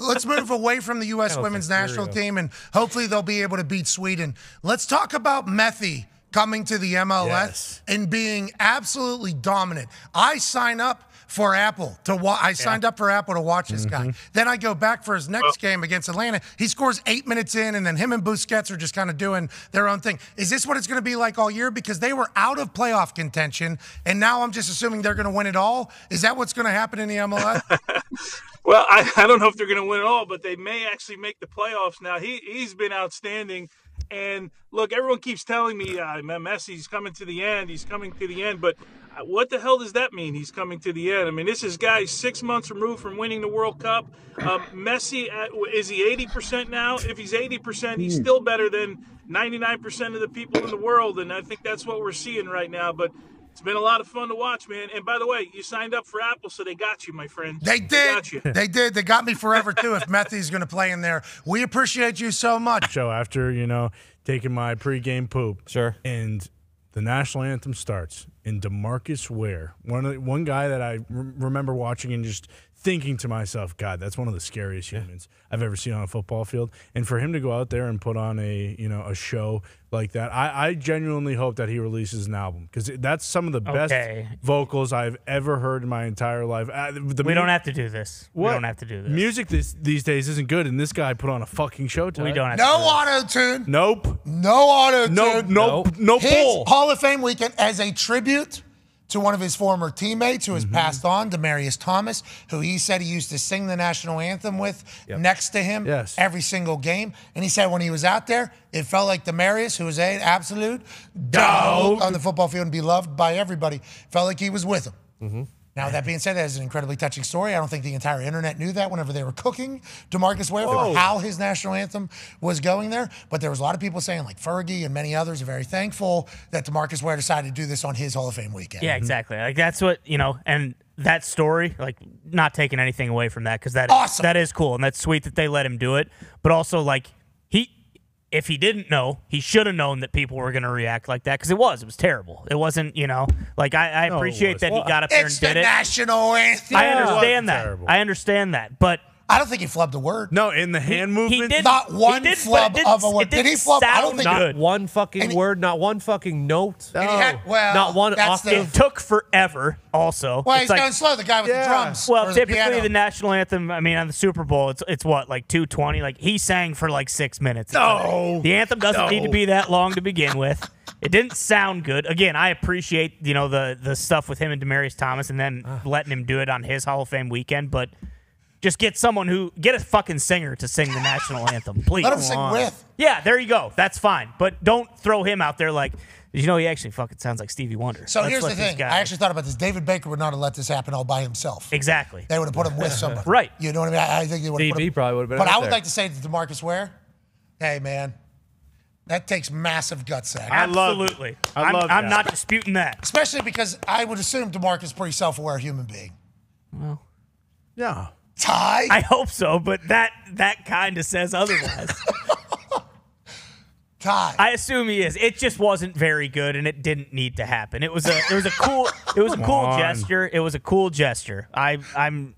let's move away from the U.S. women's national team and. Hopefully they'll be able to beat Sweden. Let's talk about Messi coming to the MLS and being absolutely dominant. I sign up for Apple to watch. I signed up for Apple to watch this guy. Then I go back for his next game against Atlanta. He scores 8 minutes in, and then him and Busquets are just kind of doing their own thing. Is this what it's going to be like all year? Because they were out of playoff contention, and now I'm just assuming they're going to win it all. Is that what's going to happen in the MLS? Well, I don't know if they're going to win it all, but they may actually make the playoffs now. He's been outstanding. And, look, everyone keeps telling me, Messi's coming to the end. He's coming to the end. But what the hell does that mean, he's coming to the end? I mean, this is guys 6 months removed from winning the World Cup. Messi, is he 80% now? If he's 80%, he's still better than 99% of the people in the world. And I think that's what we're seeing right now. But it's been a lot of fun to watch, man. And, by the way, you signed up for Apple, so they got you, my friend. They did. They got you. They did. They got me forever, too, if Messi's going to play in there. We appreciate you so much. So after, you know, taking my pregame poop. Sure. And the national anthem starts, and DeMarcus Ware, one guy that I remember watching and just thinking to myself, God, that's one of the scariest humans I've ever seen on a football field. And for him to go out there and put on a, you know, a show like that, I genuinely hope that he releases an album, because that's some of the best vocals I've ever heard in my entire life. We don't have to do this. What? We don't have to do this. Music these days isn't good, and this guy put on a fucking show tonight. We don't have auto-tune. Nope. No auto-tune. Nope. His Hall of Fame weekend as a tribute to one of his former teammates who has passed on, Demaryius Thomas, who he said he used to sing the national anthem with next to him every single game. And he said when he was out there, it felt like Demaryius, who was an absolute dog on the football field and beloved by everybody, felt like he was with him. Now, that being said, that is an incredibly touching story. I don't think the entire internet knew that whenever they were cooking DeMarcus Ware or how his national anthem was going there. But there was a lot of people saying, like Fergie and many others are very thankful that DeMarcus Ware decided to do this on his Hall of Fame weekend. Yeah, exactly. Like, that's what, you know, and that story, like, not taking anything away from that because that, that is cool and that's sweet that they let him do it. But also, like, if he didn't know, he should have known that people were going to react like that because it was terrible. It wasn't, you know, like I appreciate that he got up there and did it. It's the national anthem. I understand that. Terrible. I understand that, but I don't think he flubbed a word. No, in the hand movement, not one flub of a word. Did he flub? I don't think not one fucking word, not one fucking note. And he had, not one octave. It took forever. Also, well, he's going slow. The guy with the drums. Well, typically the national anthem. I mean, on the Super Bowl, it's what, like 2:20. Like he sang for like 6 minutes. No, the anthem doesn't need to be that long to begin with. It didn't sound good. Again, I appreciate the stuff with him and Demaryius Thomas, and then letting him do it on his Hall of Fame weekend, but. Just get a fucking singer to sing the national anthem, please. Let him sing with. Yeah, there you go. That's fine. But don't throw him out there like, you know, he actually fucking sounds like Stevie Wonder. So here's the thing. I actually thought about this. David Baker would not have let this happen all by himself. Exactly. They would have put him with somebody. Right. You know what I mean? I think they would have. DB probably would have been. But I would like to say to DeMarcus Ware, hey, man. That takes massive gut sack. Absolutely. I'm not disputing that. Especially because I would assume DeMarcus is a pretty self-aware human being. Well, yeah. Ty? I hope so, but that kind of says otherwise. Ty. I assume he is. It just wasn't very good, and it didn't need to happen. It was a cool gesture. It was a cool gesture. I'm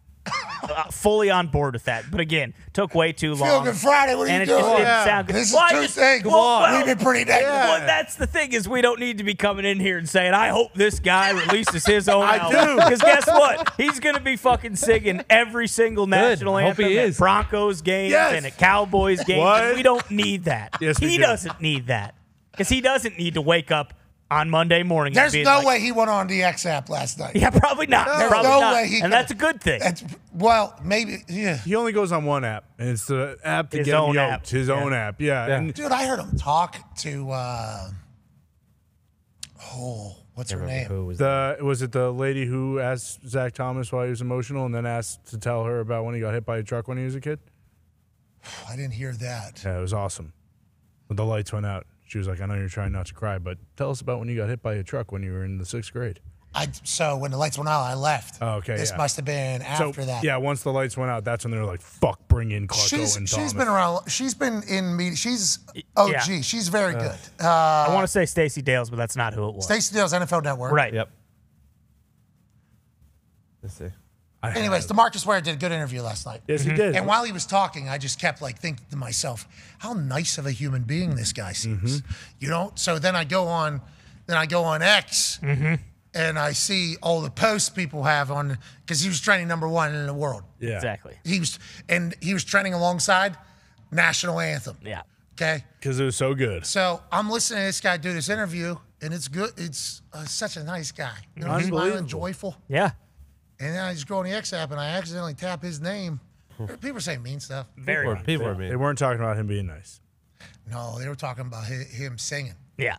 fully on board with that. But again, took way too long. Feel Good Friday, what are you doing? It just didn't sound good. This is Tuesday. Come on, we've been pretty negative. Well, that's the thing is we don't need to be coming in here and saying, I hope this guy releases his own album. Because guess what? He's going to be fucking singing every single national anthem at Broncos games and at Cowboys games. We don't need that. Yes, he doesn't need that. Because he doesn't need to wake up on Monday morning. There's no way he went on the X app last night. Yeah, probably not. There's no way he. And that's a good thing. Well, maybe. Yeah. He only goes on one app, and it's the app to get him yoked. His own app. Yeah. And dude, I heard him talk to. What's her name? Was it the lady who asked Zach Thomas why he was emotional, and then asked to tell her about when he got hit by a truck when he was a kid? I didn't hear that. Yeah, it was awesome. When the lights went out. She was like, I know you're trying not to cry, but tell us about when you got hit by a truck when you were in the 6th grade. So when the lights went out, I left. Oh, okay. This must have been after that. Yeah, once the lights went out, that's when they were like, fuck, bring in Clark Owen Thomas. She's been around. She's been in media. She's OG. Yeah. She's very good. I want to say Stacey Dales, but that's not who it was. Stacey Dales, NFL Network. Right. Yep. Let's see. Anyways, DeMarcus Ware did a good interview last night. Yes, he did. And while he was talking, I just kept like thinking to myself, how nice of a human being this guy seems. You know? So then I go on X and I see all the posts people have on because he was trending #1 in the world. Yeah. Exactly. He was trending alongside National Anthem. Yeah. Okay. Because it was so good. So I'm listening to this guy do this interview, and it's good. It's such a nice guy. You know, smiling and joyful. Yeah. And then I just go on the X app and I accidentally tap his name. People are saying mean stuff. People are mean. They weren't talking about him being nice. No, they were talking about him singing. Yeah.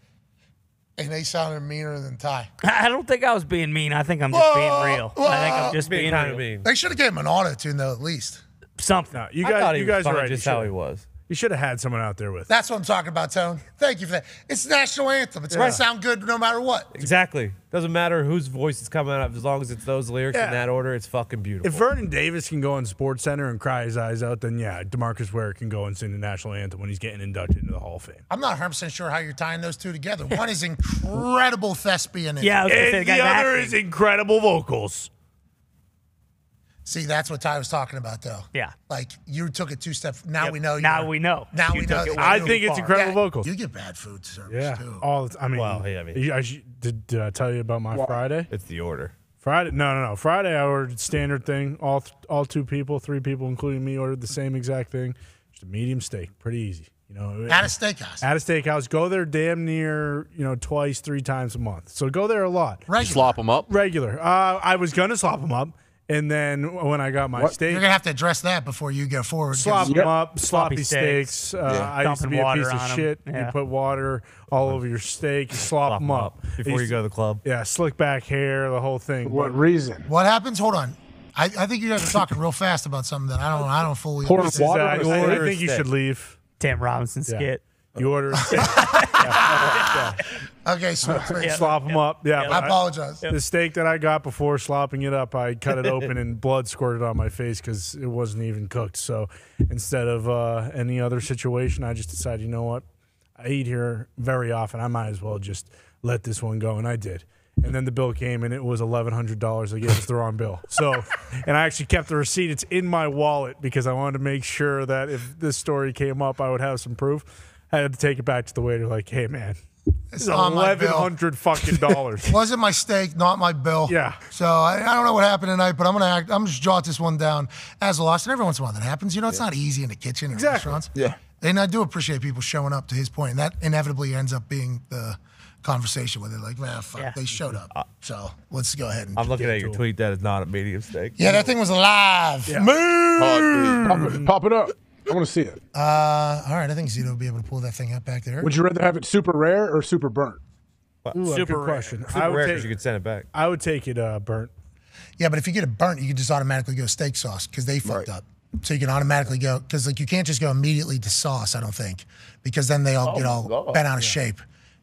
And they sounded meaner than Ty. I don't think I was being mean. I think I'm just being real. I think I'm just being kind of mean. They should have given him an auto-tune, though, at least. Something. No, you guys were right. Just how he was. You should have had someone out there with. That's what I'm talking about, Tone. Thank you for that. It's the national anthem. It's going to sound good no matter what. Exactly. Doesn't matter whose voice is coming out, as long as it's those lyrics in that order, it's fucking beautiful. If Vernon Davis can go on SportsCenter and cry his eyes out, then yeah, DeMarcus Ware can go and sing the national anthem when he's getting inducted into the Hall of Fame. I'm not 100% sure how you're tying those two together. One is incredible thespianism. Yeah, the other is incredible vocals. See, that's what Ty was talking about, though. Yeah. Like, you took a two-step. Now we know. I think it's incredible vocals. You get bad food service, too. All the time. I mean, did I tell you about my Friday? It's the order. Friday? No. Friday, I ordered standard thing. All three people, including me, ordered the same exact thing. Just a medium steak. Pretty easy. You know, at a steakhouse. At a steakhouse. Go there damn near, twice, 3 times a month. So go there a lot. Regular. You slop them up? Regular. I was going to slop them up. And then when I got my steak. You're going to have to address that before you go forward. Slop them up. Sloppy steaks. I used to be a piece of shit. You put water all over your steak. You slop them up. Before you go to the club. Yeah, slick back hair, the whole thing. For what reason? What happens? Hold on. I think you guys are talking real fast about something that I don't fully understand. I think you should leave. Tim Robinson skit. You order a steak. Okay, slop them up. Yeah, I apologize. The steak that I got before slopping it up, I cut it open and blood squirted on my face because it wasn't even cooked. So instead of any other situation, I just decided, you know what? I eat here very often. I might as well just let this one go, and I did. And then the bill came, and it was $1,100. They gave us the wrong bill. So, and I actually kept the receipt. It's in my wallet because I wanted to make sure that if this story came up, I would have some proof. I had to take it back to the waiter, like, hey, man, this is $1,100 fucking dollars. Wasn't my steak, not my bill. Yeah. So I don't know what happened tonight, but I'm just jot this one down as a loss. And every once in a while that happens. You know, it's not easy in the kitchen or restaurants. Yeah. And I do appreciate people showing up to his point, and that inevitably ends up being the conversation with it, like, man, fuck, they showed up. So let's go ahead and. I'm looking at your tweet. That is not a medium steak. Yeah, that thing was alive. Yeah. Move, pop it up. I want to see it. All right, I think Zito will be able to pull that thing up back there. Would you rather have it super rare or super burnt? Ooh, super rare. Super rare because you could send it back. I would take it burnt. Yeah, but if you get it burnt, you can just automatically go steak sauce because they fucked up. So you can automatically go because like you can't just go immediately to sauce. I don't think because then they all get all bent out of shape.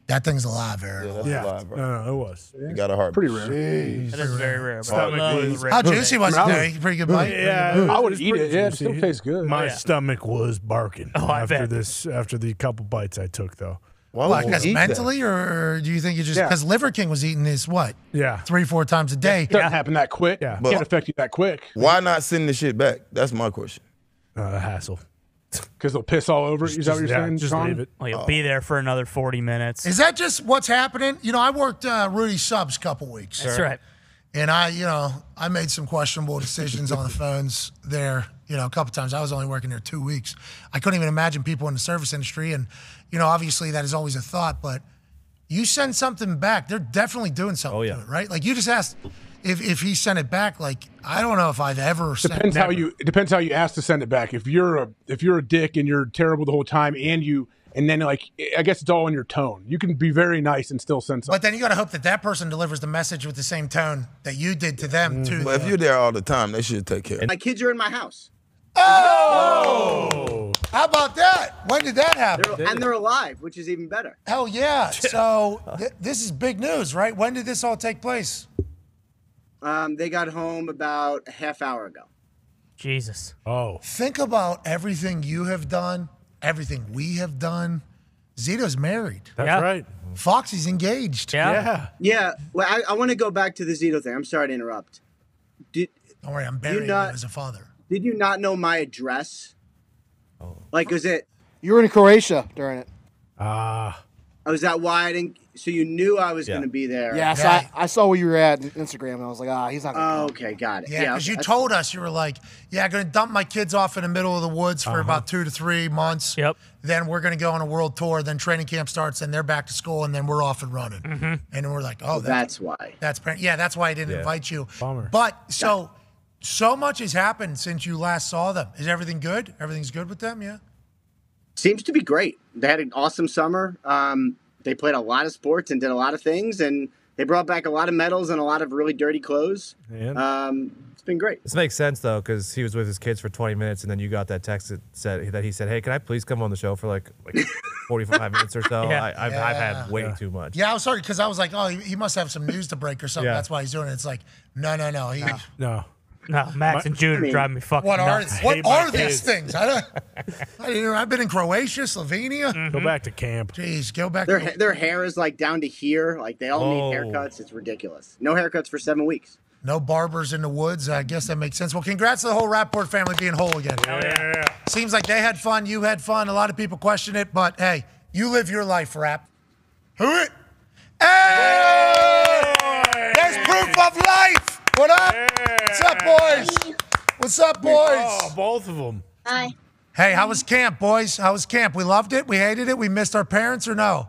That thing's alive, Aaron. Yeah, alive, bro. No, it was. You got a heart. Pretty rare. Jeez. It is very rare. How juicy was it? Pretty good bite. Yeah, I would eat it. Yeah, it still tastes good. My stomach was barking after the couple bites I took, though. Well, because mentally, or do you think you just because Liver King was eating this three or four times a day? It doesn't happen that quick. Yeah, can't affect you that quick. Why not send the shit back? That's my question. Hassle. Because they'll piss all over it. Is that what you're saying? Just leave it. Well, you'll be there for another 40 minutes. Is that just what's happening? You know, I worked Rudy Subs a couple weeks. That's right. And I made some questionable decisions on the phones there, you know, a couple times. I was only working there 2 weeks. I couldn't even imagine people in the service industry. And, you know, obviously that is always a thought. But you send something back, they're definitely doing something to it, right? Like you just asked if he sent it back, like I don't know if I've ever sent it back. It depends how you ask to send it back. If you're a dick and you're terrible the whole time and then like I guess it's all in your tone. You can be very nice and still send something. But then you got to hope that that person delivers the message with the same tone that you did to them too. Well, if you're there all the time, they should take care of it. My kids are in my house. Oh! How about that? When did that happen? And they're alive, which is even better. Hell yeah. So this is big news, right? When did this all take place? They got home about a half hour ago. Jesus. Oh. Think about everything you have done, everything we have done. Zito's married. That's right. Foxy's engaged. Yeah. Well, I want to go back to the Zito thing. I'm sorry to interrupt. Don't worry, I'm burying you as a father. Did you not know my address? Oh. Like, was it? You were in Croatia during it. Ah. Was that why I didn't? So you knew I was going to be there. Yeah, so I saw where you were at on Instagram, and I was like, he's not going to come. Okay, got it. Yeah, because you told us, you were like, I'm going to dump my kids off in the middle of the woods for about 2 to 3 months. Yep. Then we're going to go on a world tour. Then training camp starts, and they're back to school, and then we're off and running. And then we're like, that's why. That's why I didn't invite you. Bummer. But so much has happened since you last saw them. Is everything good? Everything's good with them, yeah? Seems to be great. They had an awesome summer. They played a lot of sports and did a lot of things, and they brought back a lot of medals and a lot of really dirty clothes. Yeah. It's been great. This makes sense, though, because he was with his kids for 20 minutes, and then you got that text that he said, hey, can I please come on the show for like 45 minutes or so? Yeah. I've had way too much. Yeah, I was sorry, because I was like, he must have some news to break or something. Yeah. That's why he's doing it. It's like, no. No, Max and Jude drive me fucking nuts. What are these things? I've been in Croatia, Slovenia. Go back to camp. Jeez, go back. Their hair is like down to here. Like they all need haircuts. It's ridiculous. No haircuts for 7 weeks. No barbers in the woods. I guess that makes sense. Well, congrats to the whole Rapoport family being whole again. Yeah. Seems like they had fun. You had fun. A lot of people question it, but hey, you live your life, Rap. Hey! Yeah. There's proof of life. What up? Yeah. What's up, boys? What's up, boys? Oh, both of them. Hi. Hey, how was camp, boys? How was camp? We loved it? We hated it? We missed our parents or no?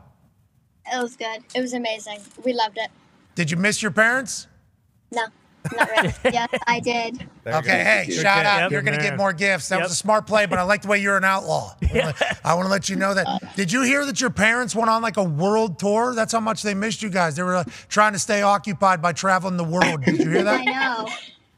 It was good. It was amazing. We loved it. Did you miss your parents? No. Not really. Yes, I did. Okay, hey, shout out. Yep, you're going to get more gifts. That was a smart play, but I like the way you're an outlaw. Yeah. I want to let you know that. Did you hear that your parents went on like a world tour? That's how much they missed you guys. They were trying to stay occupied by traveling the world. Did you hear that? I know.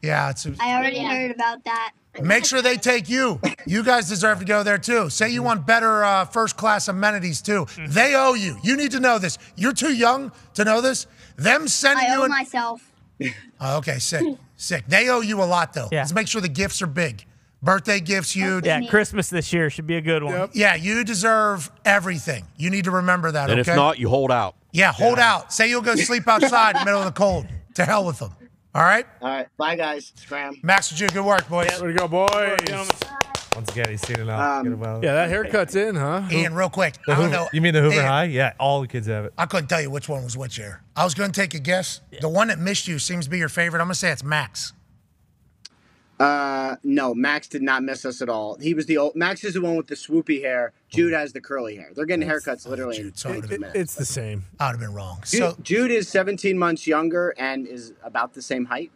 Yeah. I already heard about that. Make sure they take you. You guys deserve to go there, too. Say you want better first-class amenities, too. They owe you. You need to know this. You're too young to know this. Them sending you... I owe myself. Okay, sick. They owe you a lot, though. Yeah. Let's make sure the gifts are big. Birthday gifts, huge. Yeah, Christmas this year should be a good one. Yep. Yeah, you deserve everything. You need to remember that, and okay? And if not, you hold out. Yeah, hold out. Say you'll go sleep outside in the middle of the cold. To hell with them. All right? All right. Bye, guys. Scram. Max and Jude, good work, boys. There we go, boys. Once again, he's seen it out. Yeah, that haircut's in, huh? Ian, real quick. I don't know. You mean the Hoover High? Yeah, all the kids have it. I couldn't tell you which one was which here. I was going to take a guess. Yeah. The one that missed you seems to be your favorite. I'm going to say it's Max. No, Max did not miss us at all. He was the old. Max is the one with the swoopy hair. Jude has the curly hair. They're getting haircuts literally. Jude, so it's the same. I would have been wrong. Jude is 17 months younger and is about the same height.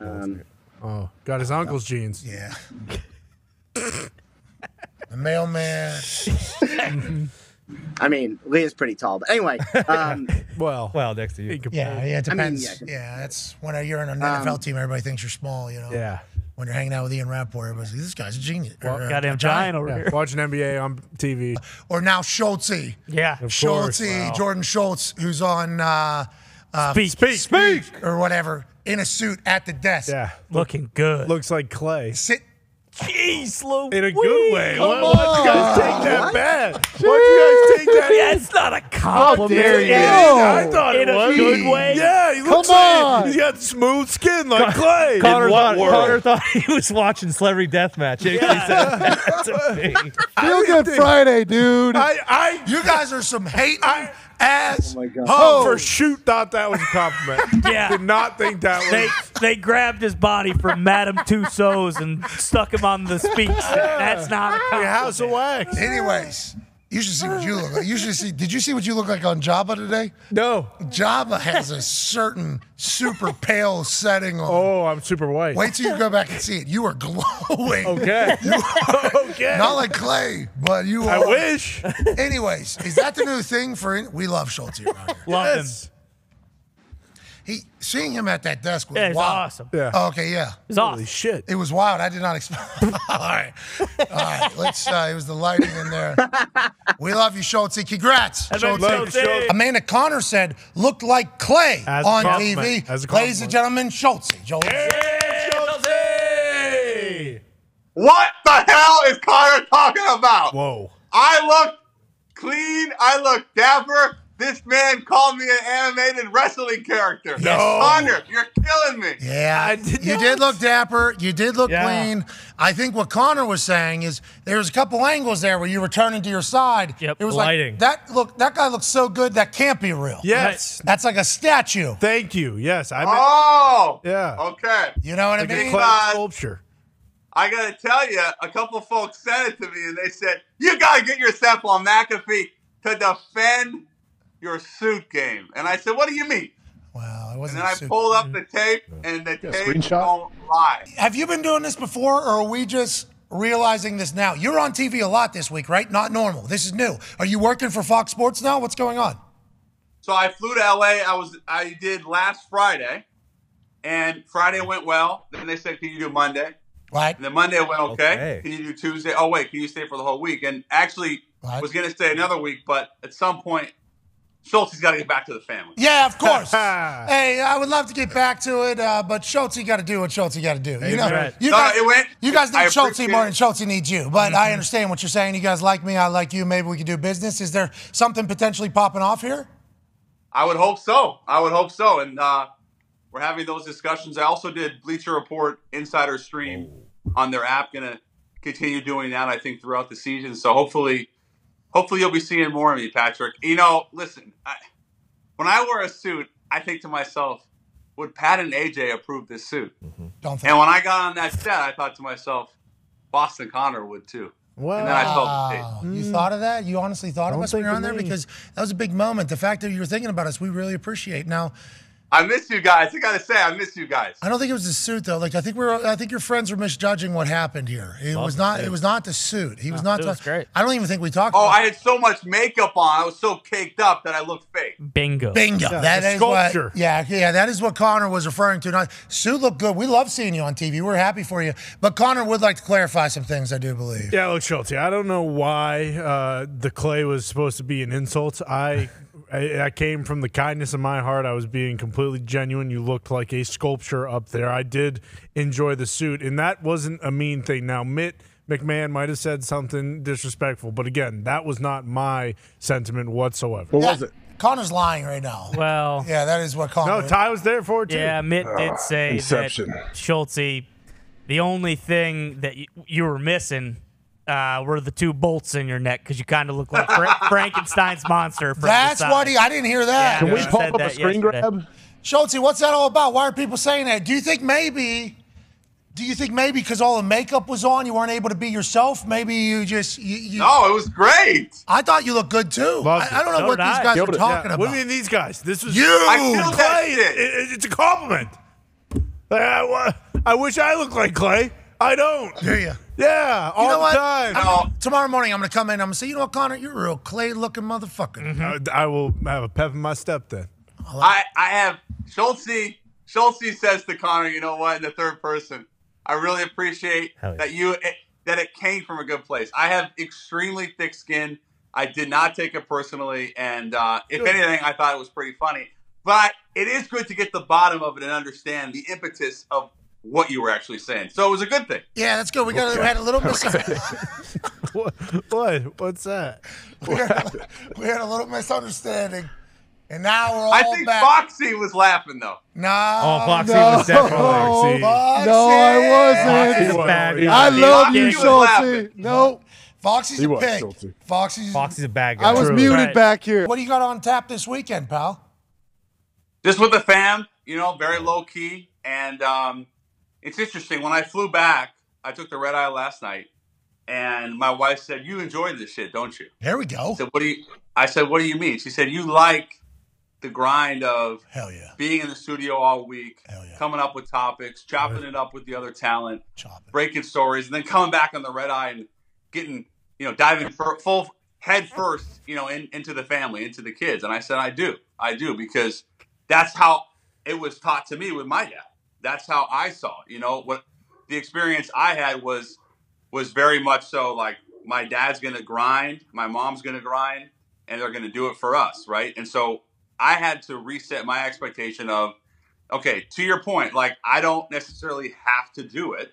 Oh, got his uncle's jeans. Yeah. The mailman. I mean, Leah's pretty tall, but anyway. Well, next to you. Yeah, it depends. I mean, yeah, that's when you're in an NFL team, everybody thinks you're small, you know. Yeah. When you're hanging out with Ian Rapoport, everybody's like, this guy's a genius. Well, goddamn giant over here. Watching NBA on TV. Or now Schultzy. Yeah. Schultzy, wow. Jordan Schultz, who's on Speak or whatever, in a suit at the desk. Yeah. Looking good. Looks like Clay. Jeez, Louise. In a good way. Why do you guys take that bad? Why do you guys take that? Yeah, it's not a compliment. I thought it was. In a good way? Yeah, he looks like he's got smooth skin like Clay. Connor thought he was watching Celebrity Deathmatch. Yeah. He said Feel Good Friday, dude. You guys are some hating ass. Oh my God. Thought that was a compliment. Yeah. Did not think that was. They grabbed his body from Madame Tussauds and stuck him on the speaks. That's not a compliment. Your house of wax. Anyways, you should see what you look like. You should see. Did you see what you look like on Java today? No. Java has a certain super pale setting on. Oh, I'm super white. Wait till you go back and see it. You are glowing. Okay. Not like Clay, but you are. I wish. Anyways, is that the new thing for? We love Schultz here. Love him. Seeing him at that desk was wild. Awesome. Yeah. Oh, okay, yeah. It was awesome. Holy shit. It was wild. I did not expect. All right. Let's. It was the lighting in there. We love you, Schultzy. Congrats, Schultzy. Amanda Connor said, looked like Clay on TV. Ladies and gentlemen, Schultzy. Schultzy! What the hell is Connor talking about? Whoa. I look clean. I look dapper. This man called me an animated wrestling character. No. Connor, you're killing me. Yeah, you did look dapper. You did look clean. I think what Connor was saying is there was a couple angles there where you were turning to your side. Yep, it was lighting. Like, that guy looks so good, that can't be real. Yes. Right. That's like a statue. Thank you. Yes. Okay. You know what I mean? Clay sculpture. I got to tell you, a couple folks sent it to me, and they said, you got to get yourself on McAfee to defend your suit game. And I said, what do you mean? Wow, it wasn't. And then I pulled up the tape, and the tape don't lie. Have you been doing this before, or are we just realizing this now? You're on TV a lot this week, right? Not normal. This is new. Are you working for Fox Sports now? What's going on? So I flew to LA. I did last Friday, and Friday went well. Then they said, can you do Monday? Right. And then Monday went okay. Can you do Tuesday? Oh, wait, can you stay for the whole week? And actually, I was going to stay another week, but at some point, Schultzy's got to get back to the family. Yeah, of course. Hey, I would love to get back to it, but Schultzy got to do what Schultzy got to do. You know, you guys need Schultzy more than Schultzy needs you, but I understand what you're saying. You guys like me. I like you. Maybe we can do business. Is there something potentially popping off here? I would hope so. I would hope so, and we're having those discussions. I also did Bleacher Report Insider Stream on their app. Going to continue doing that, I think, throughout the season, so hopefully you'll be seeing more of me, Patrick. You know, listen, when I wear a suit, I think to myself, would Pat and AJ approve this suit? And when I got on that set, I thought to myself, Boston Connor would too. Wow. And then I felt the tape. You thought of that? You honestly thought of us when you were on there? Because that was a big moment. The fact that you were thinking about us, we really appreciate. Now, I miss you guys. I gotta say, I miss you guys. I don't think it was the suit though. Like I think your friends were misjudging what happened here. It was not the suit. He was not. It was great. I don't even think we talked. I had so much makeup on. I was so caked up that I looked fake. Bingo. Bingo. Yeah, that is sculpture. That is what Connor was referring to. Not suit looked good. We love seeing you on TV. We're happy for you. But Connor would like to clarify some things. I do believe. Yeah, look, Schultz. I don't know why the Clay was supposed to be an insult. I came from the kindness of my heart. I was being completely genuine. You looked like a sculpture up there. I did enjoy the suit, and that wasn't a mean thing. Now, Mitt McMahon might have said something disrespectful, but again, that was not my sentiment whatsoever. What was it? Connor's lying right now. Well, yeah, that is what Connor. No, Ty was there for it, too. Yeah, Mitt did say that, Schultzy, the only thing that you were missing were the two bolts in your neck because you kind of look like Frankenstein's monster. That's what I didn't hear that. Yeah, can we pull up a screen grab? Schultzy, what's that all about? Why are people saying that? Do you think maybe because all the makeup was on, you weren't able to be yourself? Maybe you just... No, it was great. I thought you looked good, too. I don't know what these guys are talking about. What do you mean these guys? This was... You! Clay! It's a compliment. I wish I looked like Clay. I don't. Do you? Yeah, all the time. Tomorrow morning, I'm going to come in and I'm going to say, you know what, Connor? You're a real Clay-looking motherfucker. Mm-hmm. I will have a pep in my step then. I have Schultzy says to Connor, you know what, in the third person, I really appreciate that it came from a good place. I have extremely thick skin. I did not take it personally, and if anything, I thought it was pretty funny. But it is good to get the bottom of it and understand the impetus of what you were actually saying. So it was a good thing. Yeah, that's good. We had a little misunderstanding. What's that? We had a little misunderstanding. And now we're all back. I think Foxy was laughing, though. No. Oh, Foxy was definitely laughing. No, I wasn't. I love you, Schultzy. No. Foxy's a pig. Foxy's a bad guy. I was muted back here. What do you got on tap this weekend, pal? Just with the fam, you know, very low-key. And it's interesting. When I flew back, I took the red eye last night. And my wife said, you enjoy this shit, don't you? There we go. I said, what do you mean? She said, you like the grind of being in the studio all week, coming up with topics, chopping it up with the other talent, breaking stories, and then coming back on the red eye and getting, you know, diving full head first, you know, into the family, into the kids. And I said, I do, because that's how it was taught to me with my dad. That's how I saw it. You know, what the experience I had was very much so like my dad's going to grind, my mom's going to grind, and they're going to do it for us, right? And so I had to reset my expectation of, okay, to your point, like I don't necessarily have to do it.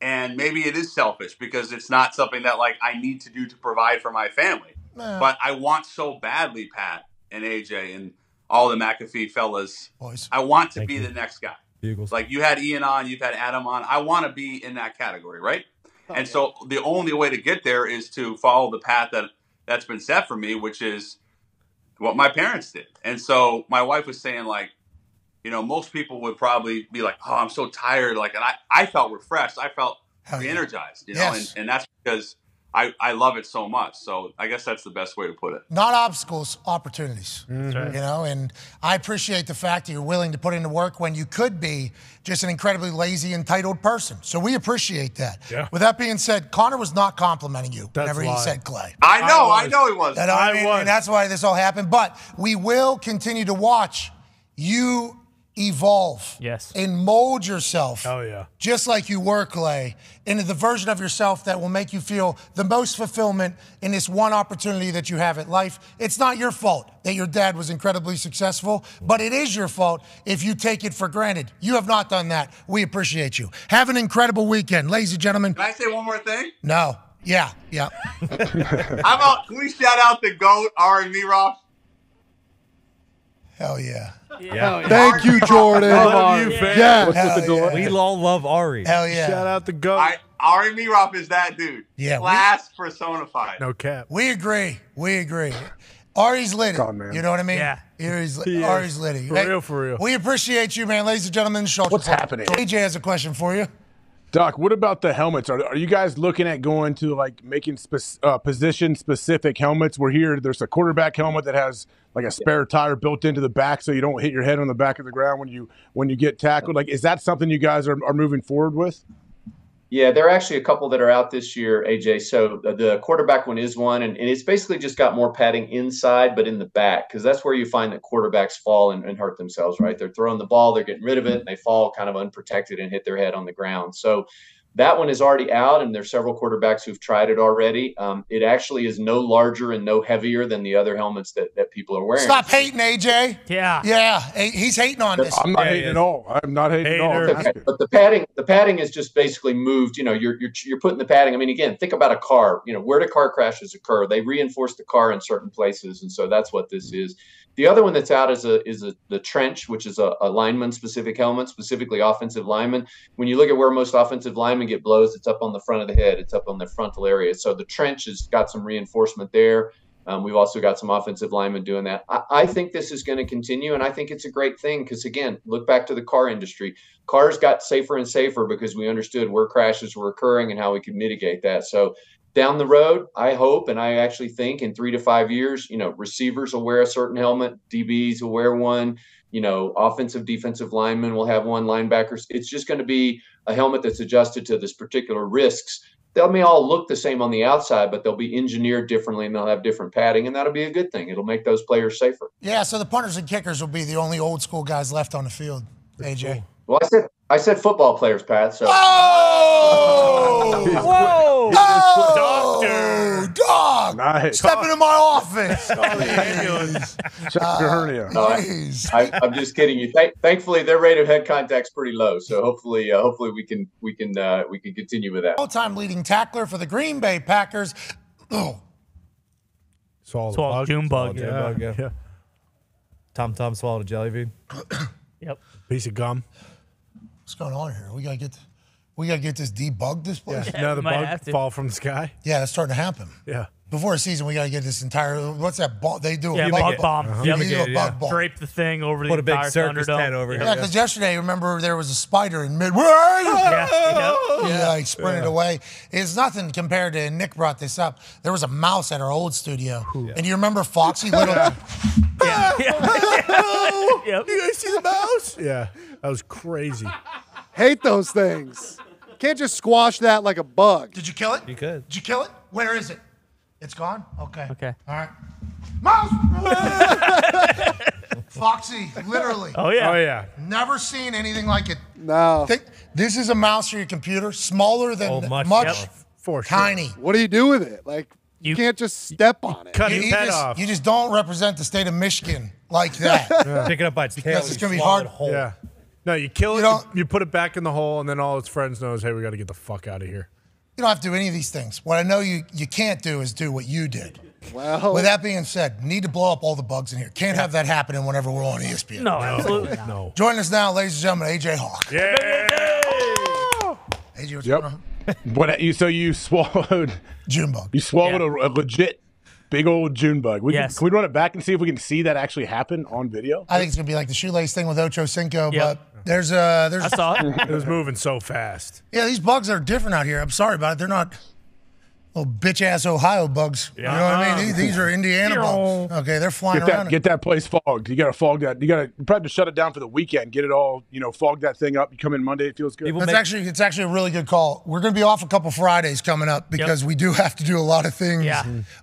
And maybe it is selfish because it's not something that like I need to do to provide for my family. Nah. But I want so badly, Pat and AJ and all the McAfee fellas, boys. I want to be the next guy. Eagles. Like you had Ian on, you've had Adam on. I want to be in that category, right? So the only way to get there is to follow the path that's been set for me, which is what my parents did. And so my wife was saying, like, you know, most people would probably be like, oh, I'm so tired. Like, and I felt refreshed. I felt re-energized, you know, and that's because I love it so much. So I guess that's the best way to put it. Not obstacles, opportunities, you know, and I appreciate the fact that you're willing to put into work when you could be just an incredibly lazy, entitled person. So we appreciate that. Yeah. With that being said, Connor was not complimenting you whenever he said Clay. I know he was. And that's why this all happened. But we will continue to watch you evolve and mold yourself just like you were, Clay, into the version of yourself that will make you feel the most fulfillment in this one opportunity that you have at life. It's not your fault that your dad was incredibly successful, but it is your fault if you take it for granted. You have not done that. We appreciate you. Have an incredible weekend, ladies and gentlemen. Can I say one more thing? No. Yeah. How about can we shout out the GOAT, R&B Ross? Hell yeah. Thank you, Jordan. I love you, fam. We all love Ari. Hell yeah. Shout out the GOAT. Ari Miroff is that dude. Yeah. Class personified. No cap. We agree. Ari's litty. You know what I mean? Yeah. Ari's litty. For real. We appreciate you, man. Ladies and gentlemen, Schultz. What's happening? AJ has a question for you. Doc, what about the helmets? Are you guys looking at going to, like, making position-specific helmets? We're here. There's a quarterback helmet that has, like, a spare tire built into the back so you don't hit your head on the back of the ground when you get tackled. Like, is that something you guys are moving forward with? Yeah, there are actually a couple that are out this year, AJ. So the quarterback one is one, and it's basically just got more padding inside but in the back, because that's where you find that quarterbacks fall and hurt themselves, right? They're throwing the ball, they're getting rid of it, and they fall kind of unprotected and hit their head on the ground. So that one is already out, and there's several quarterbacks who've tried it already. It actually is no larger and no heavier than the other helmets that people are wearing. Stop hating, AJ. Yeah. Yeah, he's hating on this. I'm not hating at all. I'm not hating at all. But the padding is just basically moved. You know, you're putting the padding. I mean, again, think about a car. You know, where do car crashes occur? They reinforce the car in certain places, and so that's what this is. The other one that's out is the trench, which is a lineman-specific helmet, specifically offensive linemen. When you look at where most offensive linemen get blows, it's up on the front of the head. It's up on the frontal area. So the trench has got some reinforcement there. We've also got some offensive linemen doing that. I think this is going to continue, and I think it's a great thing because, again, look back to the car industry. Cars got safer and safer because we understood where crashes were occurring and how we could mitigate that. So down the road, I hope, and I actually think in 3 to 5 years, you know, receivers will wear a certain helmet, DBs will wear one, you know, offensive, defensive linemen will have one, linebackers. It's just going to be a helmet that's adjusted to this particular risks. They may all look the same on the outside, but they'll be engineered differently and they'll have different padding, and that'll be a good thing. It'll make those players safer. Yeah, so the punters and kickers will be the only old school guys left on the field, AJ. Cool. Well, I said football players, Pat. So. Oh! Whoa! Oh! Doctor! Dog! Nice. Step into my office! Hernia. No, I'm just kidding you. Thankfully, their rate of head contact's pretty low, so hopefully we can continue with that. All-time leading tackler for the Green Bay Packers. Oh. Swallowed a June bug. Yeah. Tom swallowed a jelly bean. Yep. Piece of gum. What's going on here? We gotta get this debugged. This place. Yeah, another bug fall from the sky. Yeah, that's starting to happen. Yeah. Before the season, we gotta get this entire. What's that ball? They do a bug bomb. They do a bug bomb. Drape the thing over the entire Thunderdome. Put a big circus tent over here. Yeah, because yesterday, remember, there was a spider in midway. Yeah, he sprinted away. It's nothing compared to. And Nick brought this up. There was a mouse at our old studio, and you remember Foxy little. Yep. You guys see the mouse? Yeah, that was crazy. Hate those things. Can't just squash that like a bug. Did you kill it? You could. Did you kill it? Where is it? It's gone? Okay. Okay. All right. Mouse! Foxy, literally. Oh, yeah. Oh, yeah. Never seen anything like it. No. This is a mouse for your computer, smaller than much, tiny. Sure. What do you do with it? Like, you can't just step on it. Cut his head off. You just don't represent the state of Michigan like that. Yeah. Pick it up by its tail. It's going to be hard. Yeah. No, you kill it, you put it back in the hole, and then all its friends know is, hey, we got to get the fuck out of here. You don't have to do any of these things. What I know you can't do is do what you did. Well, with that being said, need to blow up all the bugs in here. Can't have that happening whenever we're on ESPN. No, absolutely not. No. Join us now, ladies and gentlemen, AJ Hawk. Yeah. AJ, what's going on? So you swallowed June bug. You swallowed a legit big old June bug. Can we run it back and see if we can see that actually happen on video? I think it's gonna be like the shoelace thing with Ocho Cinco, but there's I saw it. It was moving so fast. Yeah, these bugs are different out here. I'm sorry about it. They're not little bitch ass Ohio bugs. Yeah. You know what I mean? These are Indiana bugs. Okay, they're flying around. Get that place fogged. You gotta fog that. You gotta probably shut it down for the weekend. Get it all, fog that thing up. You come in Monday, it feels good. It's actually a really good call. We're gonna be off a couple Fridays coming up because we do have to do a lot of things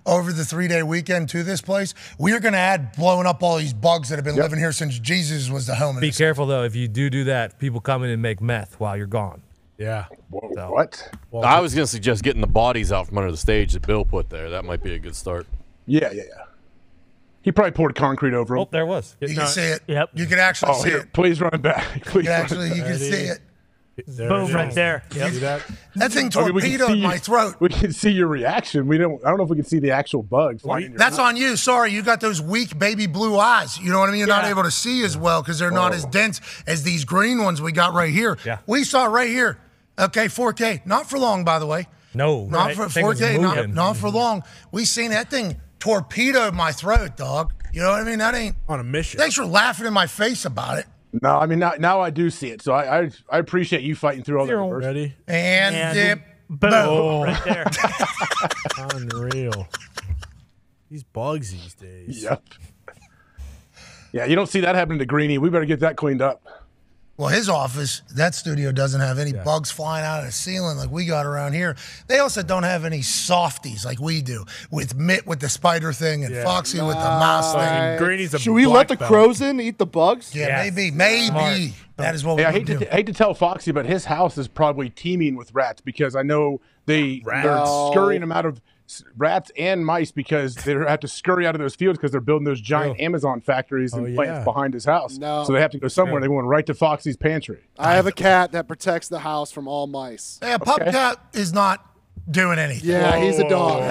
over the 3-day weekend to this place. We are gonna add blowing up all these bugs that have been living here since Jesus was the hominist. Be careful though, if you do that, people come in and make meth while you're gone. Yeah. Whoa, so. What? Well, I was going to suggest getting the bodies out from under the stage that Bill put there. That might be a good start. Yeah. He probably poured concrete over him. Oh, there was. You can see it. Yep. You can actually see it. Please run it back. You can see it. Boom, right there. Yep. See that? That thing torpedoed my throat. We can see your reaction. I don't know if we can see the actual bugs. That's on you. Sorry, you got those weak baby blue eyes. You know what I mean? You're not able to see as well because they're not as dense as these green ones we got right here. Yeah. We saw right here. Okay, 4K. Not for long, by the way. No. Not for 4K. Not for long. We seen that thing torpedo my throat, dog. You know what I mean? That ain't on a mission. Thanks for laughing in my face about it. No, I mean, now I do see it. So I appreciate you fighting through all that. Ready? And dip. Boom. Oh. Right there. Unreal. These bugs these days. Yep. Yeah, you don't see that happening to Greeny. We better get that cleaned up. Well, his office, that studio doesn't have any bugs flying out of the ceiling like we got around here. They also don't have any softies like we do with Mitt with the spider thing and Foxy with the mouse thing. And Greeny's a Should we let the crows in, eat the bugs? Yeah, maybe. Maybe. That is what we do. I hate to tell Foxy, but his house is probably teeming with rats because I know they're scurrying them out of rats and mice because they have to scurry out of those fields because they're building those giant Amazon factories and plants behind his house. No. So they have to go somewhere. They're going right to Foxy's pantry. I have a cat that protects the house from all mice. Yeah, Pup Cat is not doing anything. Yeah, he's a dog.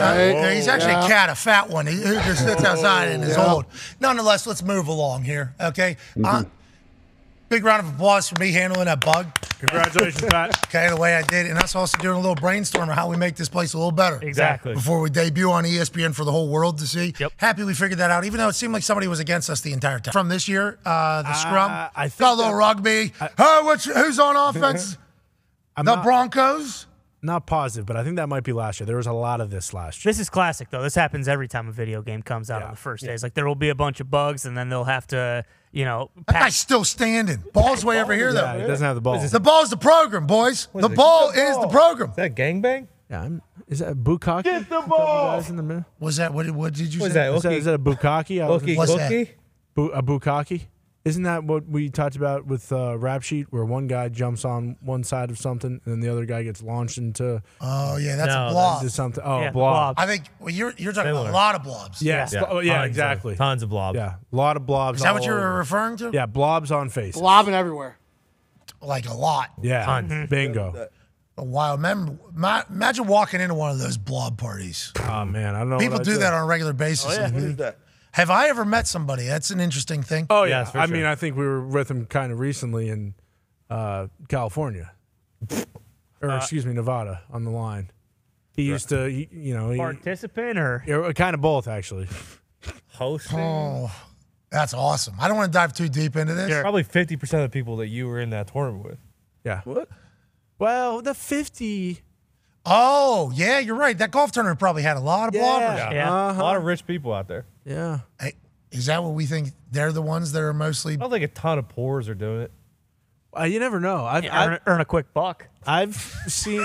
He's actually a cat, a fat one. He just sits outside and is old. Nonetheless, let's move along here, okay? Big round of applause for me handling that bug. Congratulations, Pat. Okay, the way I did. And that's also doing a little brainstorm of how we make this place a little better. Exactly. Before we debut on ESPN for the whole world to see. Yep. Happy we figured that out, even though it seemed like somebody was against us the entire time. From this year, the scrum, I think got a little rugby. Who's on offense? The Broncos? Not positive, but I think that might be last year. There was a lot of this last year. This is classic, though. This happens every time a video game comes out on the first days. Like, there will be a bunch of bugs, and then they'll have to... You know, that guy's still standing. Ball's way over here, though. Yeah, he doesn't have the ball. The ball's the program, boys. The ball is the program. Is that gangbang? Yeah, is that a bukkake? Get the ball! Was that, what did you say? Is that a bukkake? What's that? A bukkake? Isn't that what we talked about with Rap Sheet, where one guy jumps on one side of something and then the other guy gets launched into? Oh yeah, that's a blob. That's something. Oh, yeah, blob. I think you're talking about a lot of blobs. Yeah, exactly. Tons of blobs. Yeah, a lot of blobs. Is that what you were referring to? Yeah, blobs on faces. Blobbing everywhere. Like a lot. Yeah, tons. Bingo. A wild memory. Imagine walking into one of those blob parties. Oh man, I don't know. People do that on a regular basis. Oh yeah. Have I ever met somebody? That's an interesting thing. Oh, yeah. Yes, I mean, I think we were with him kind of recently in California. Or, excuse me, Nevada on the line. He used to, you know. Participant or? Kind of both, actually. Hosting. Oh, that's awesome. I don't want to dive too deep into this. Sure. Probably 50% of the people that you were in that tournament with. Yeah. What? Well, the 50. Oh, yeah, you're right. That golf tournament probably had a lot of bloggers. Yeah. A lot of rich people out there. Yeah. Hey, is that what we think? They're the ones that are mostly... I don't think a ton of poors are doing it. You never know. I've earn a quick buck. I've seen,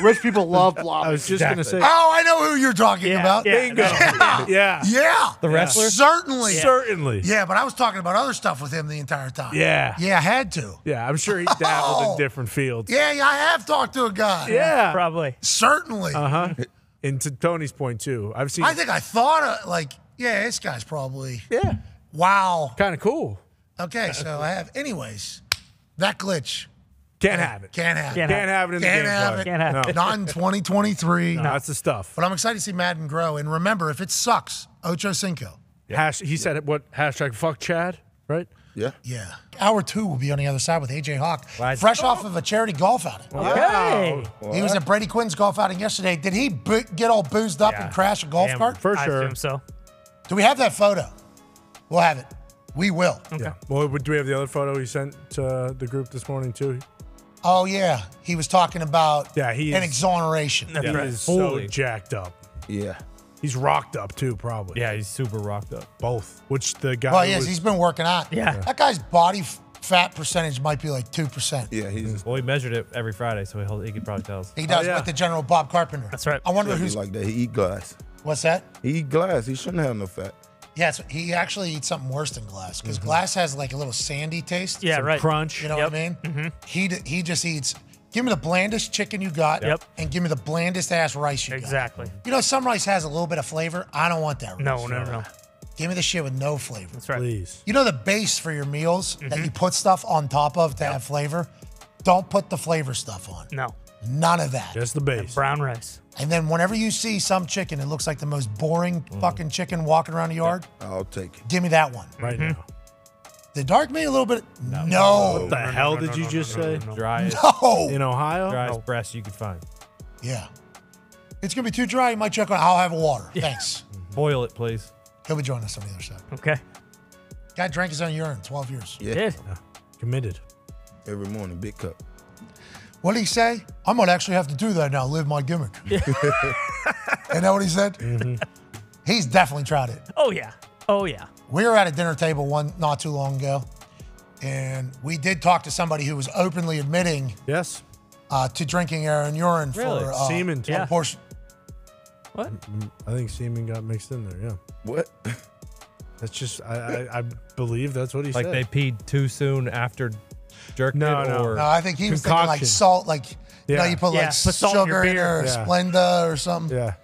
rich people love bloggers. I was just going to say... Oh, I know who you're talking about. Yeah, bingo. Yeah. The wrestler? Certainly. Yeah. Certainly. Yeah, but I was talking about other stuff with him the entire time. Yeah. Yeah, I had to. Yeah, I'm sure he dabbled in different fields. Yeah, I have talked to a guy. Yeah. Probably. Certainly. Uh-huh. And to Tony's point, too, I've seen... I think I thought, like... Yeah, this guy's probably. Yeah. Wow. Kind of cool. Okay, so I have. Anyways, that glitch. Can't have it. Can't have it. Can't have it in the game. Can't have it. Not in 2023. No, that's the stuff. But I'm excited to see Madden grow. And remember, if it sucks, Ocho Cinco. Yeah. He said, what? Hashtag fuck Chad, right? Yeah. Yeah. Hour two will be on the other side with AJ Hawk, fresh off of a charity golf outing. Okay. Wow. He was at Brady Quinn's golf outing yesterday. Did he get all boozed up and crash a golf cart? For sure. I assume so. Do we have that photo? We'll have it. We will. Okay. Yeah. Well, do we have the other photo he sent to the group this morning, too? Oh, yeah. He was talking about an exoneration. He is so jacked up. Yeah. He's rocked up, too, probably. Yeah, he's super rocked up. Both. Which the guy he's been working out. Yeah. That guy's body fat percentage might be like 2%. Yeah, well, he measured it every Friday, so he could probably tell us. He does with the General Bob Carpenter. That's right. I wonder who's like that. He eats glass. What's that? He eats glass. He shouldn't have no fat. Yeah, he actually eats something worse than glass because glass has like a little sandy taste. Yeah, right. Crunch. You know what I mean? Mm-hmm. He just eats. Give me the blandest chicken you got, and give me the blandest ass rice you got. Exactly. You know, some rice has a little bit of flavor. I don't want that rice. No, no, no. Give me the shit with no flavor. That's right. Please. You know the base for your meals that you put stuff on top of to have flavor? Don't put the flavor stuff on. No. None of that. Just the base. And brown rice. And then whenever you see some chicken, it looks like the most boring fucking chicken walking around the yard. I'll take it. Give me that one. Right now. The dark meat a little bit. No. What the hell did you just say? Driest. No. In Ohio? Driest breast you could find. Yeah. It's going to be too dry. You might check on it. I'll have a water. Thanks. Boil it, please. He'll be joining us on the other side. Okay. Guy drank his own urine 12 years. Yeah. He did. Committed. Every morning, big cup. What'd he say? I'm gonna actually have to do that now, live my gimmick. Yeah. You know what he said? Mm-hmm. He's definitely tried it. Oh yeah, oh yeah. We were at a dinner table one not too long ago, and we did talk to somebody who was openly admitting yes to drinking air and urine for semen. Yeah. Portion. What? I think semen got mixed in there. Yeah. What? That's just I believe that's what he said. Like they peed too soon after. Jerk no, I think he was thinking like salt, like you know, you put like sugar in or Splenda or something. Yeah,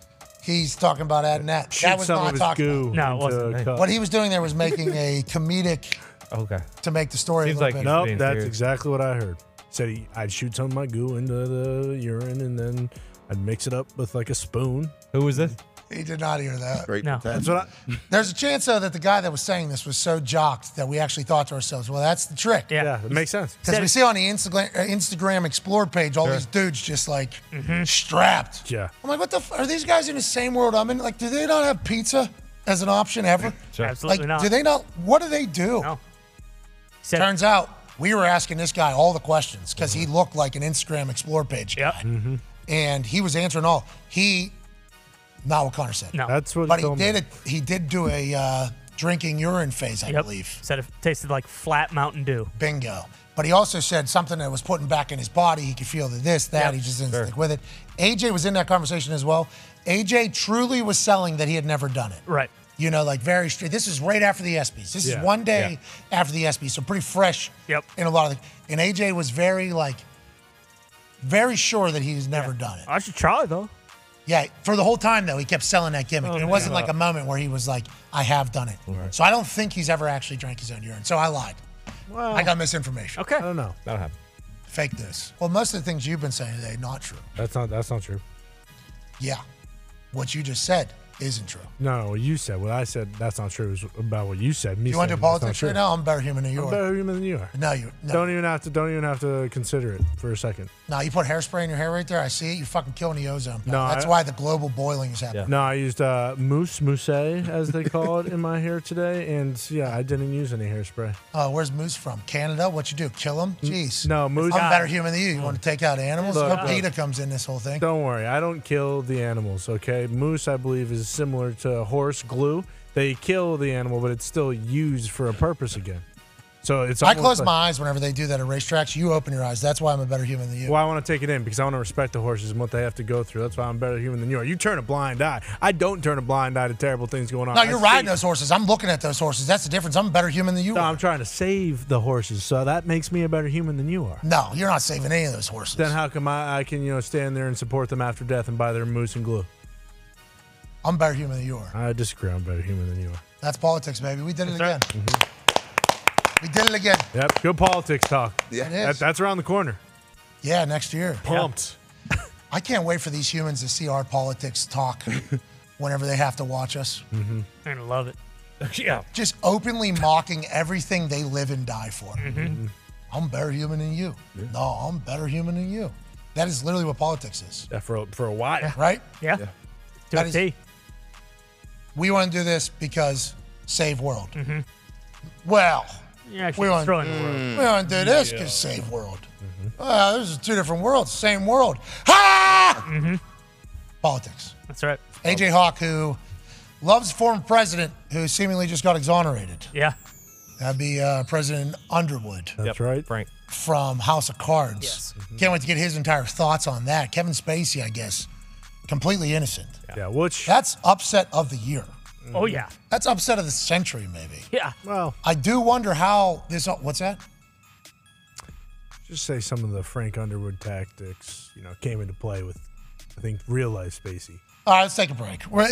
he's talking about adding that. That was not talking about. No, it wasn't. What he was doing there was making a comedic. Okay. To make the story. Seems a little like no, nope, that's exactly what I heard. Said he, I'd shoot some of my goo into the urine and then I'd mix it up with like a spoon. Who was this? He did not hear that. Great. No. That's what I, there's a chance, though, that the guy that was saying this was so jocked that we actually thought to ourselves, well, that's the trick. Yeah, it makes sense. Because we see on the Instagram Explore page all these dudes just, like, strapped. Yeah. I'm like, what the f are these guys in the same world I'm in? Like, do they not have pizza as an option ever? Sure. Absolutely like, not. Do they not? What do they do? No. Turns out we were asking this guy all the questions because he looked like an Instagram Explore page guy. And he was answering all. He... Not what Connor said. No, that's what. But he did it. He did do a drinking urine phase, I believe. Said it tasted like flat Mountain Dew. Bingo. But he also said something that was putting back in his body. He could feel the this, that. He just didn't stick with it. AJ was in that conversation as well. AJ truly was selling that he had never done it. Right. You know, like very straight. This is right after the ESPYs. This is one day after the ESPYs, so pretty fresh. In a lot of the, and AJ was very like, very sure that he's never done it. I should try though. Yeah, for the whole time, though, he kept selling that gimmick. Oh, and it wasn't like a moment where he was like, I have done it. Right. So I don't think he's ever actually drank his own urine. So I lied. Well, I got misinformation. Okay. I don't know. That'll happen. Fake this. Well, most of the things you've been saying today, not true. That's not true. Yeah. What you just said isn't true. No, what you said, what I said, that's not true. It's about what you said. Me you want to do politics right now? I'm better human than you are. I'm better human than you are. No, you don't even have to consider it for a second. No, you put hairspray in your hair right there. I see it. You're fucking killing the ozone. No, that's why the global boiling is happening. Yeah. No, I used mousse as they call it in my hair today, and yeah, I didn't use any hairspray. Oh, where's Moose from? Canada? What you do? Kill him? Jeez. No, Moose. I'm better human than you. You want to take out animals? Look, PETA comes in this whole thing. Don't worry, I don't kill the animals. Okay, Moose, I believe is similar to horse glue. They kill the animal, but it's still used for a purpose again. So it's. I close like, my eyes whenever they do that at racetracks. You open your eyes. That's why I'm a better human than you. Well, I want to take it in because I want to respect the horses and what they have to go through. That's why I'm a better human than you are. You turn a blind eye. I don't turn a blind eye to terrible things going on. No, you're riding those horses. I'm looking at those horses. That's the difference. I'm a better human than you are. No, I'm trying to save the horses, so that makes me a better human than you are. No, you're not saving any of those horses. Then how come I can stand there and support them after death and buy their mousse and glue? I'm better human than you are. I disagree. I'm better human than you are. That's politics, baby. We did it again. We did it again. Yep. Good politics talk. Yeah, it is. That's around the corner. Yeah, next year. Pumped. Yeah. I can't wait for these humans to see our politics talk whenever they have to watch us. They're going to love it. Yeah. Just openly mocking everything they live and die for. I'm better human than you. Yeah. No, I'm better human than you. That is literally what politics is. Yeah, for a while. Yeah. Right? Yeah. To a T. We want to do this because save world. Well, we want to do this because save world. Well, those are two different worlds, same world. Ha! Politics. That's right. AJ Hawk, who loves former president, who seemingly just got exonerated. Yeah. That'd be President Underwood. That's right. Frank. From House of Cards. Yes. Can't wait to get his entire thoughts on that. Kevin Spacey, I guess. Completely innocent. Yeah, which that's upset of the year. Oh yeah, that's upset of the century maybe. Yeah. Well, I do wonder how this. What's that? Just say some of the Frank Underwood tactics, came into play with, I think, real life Spacey. All right, let's take a break. We're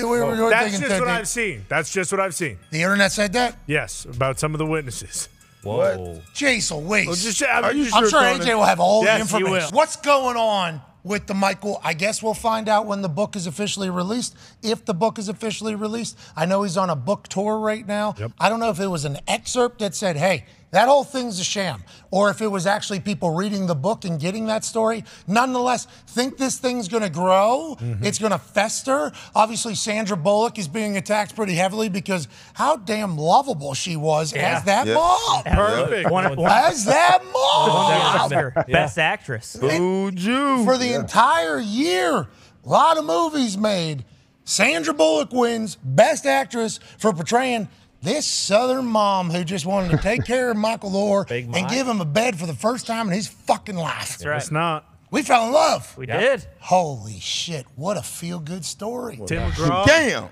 that's just what I've seen. That's just what I've seen. The internet said that. Yes, about some of the witnesses. Whoa. Jason, wait. Well, I'm sure AJ will have all the information. He will. What's going on? With the Michael, I guess we'll find out when the book is officially released, if the book is officially released. I know he's on a book tour right now. I don't know if it was an excerpt that said, hey, That whole thing's a sham. Or if it was actually people reading the book and getting that story, nonetheless, think this thing's going to grow. Mm-hmm. It's going to fester. Obviously, Sandra Bullock is being attacked pretty heavily because how damn lovable she was as that mom. Perfect. As that mom. Best actress. For the entire year, a lot of movies made. Sandra Bullock wins Best Actress for portraying this Southern mom who just wanted to take care of Michael Oher and give him a bed for the first time in his fucking life. That's right. It's not. We fell in love. We did. Holy shit. What a feel-good story. Tim McGraw. Damn.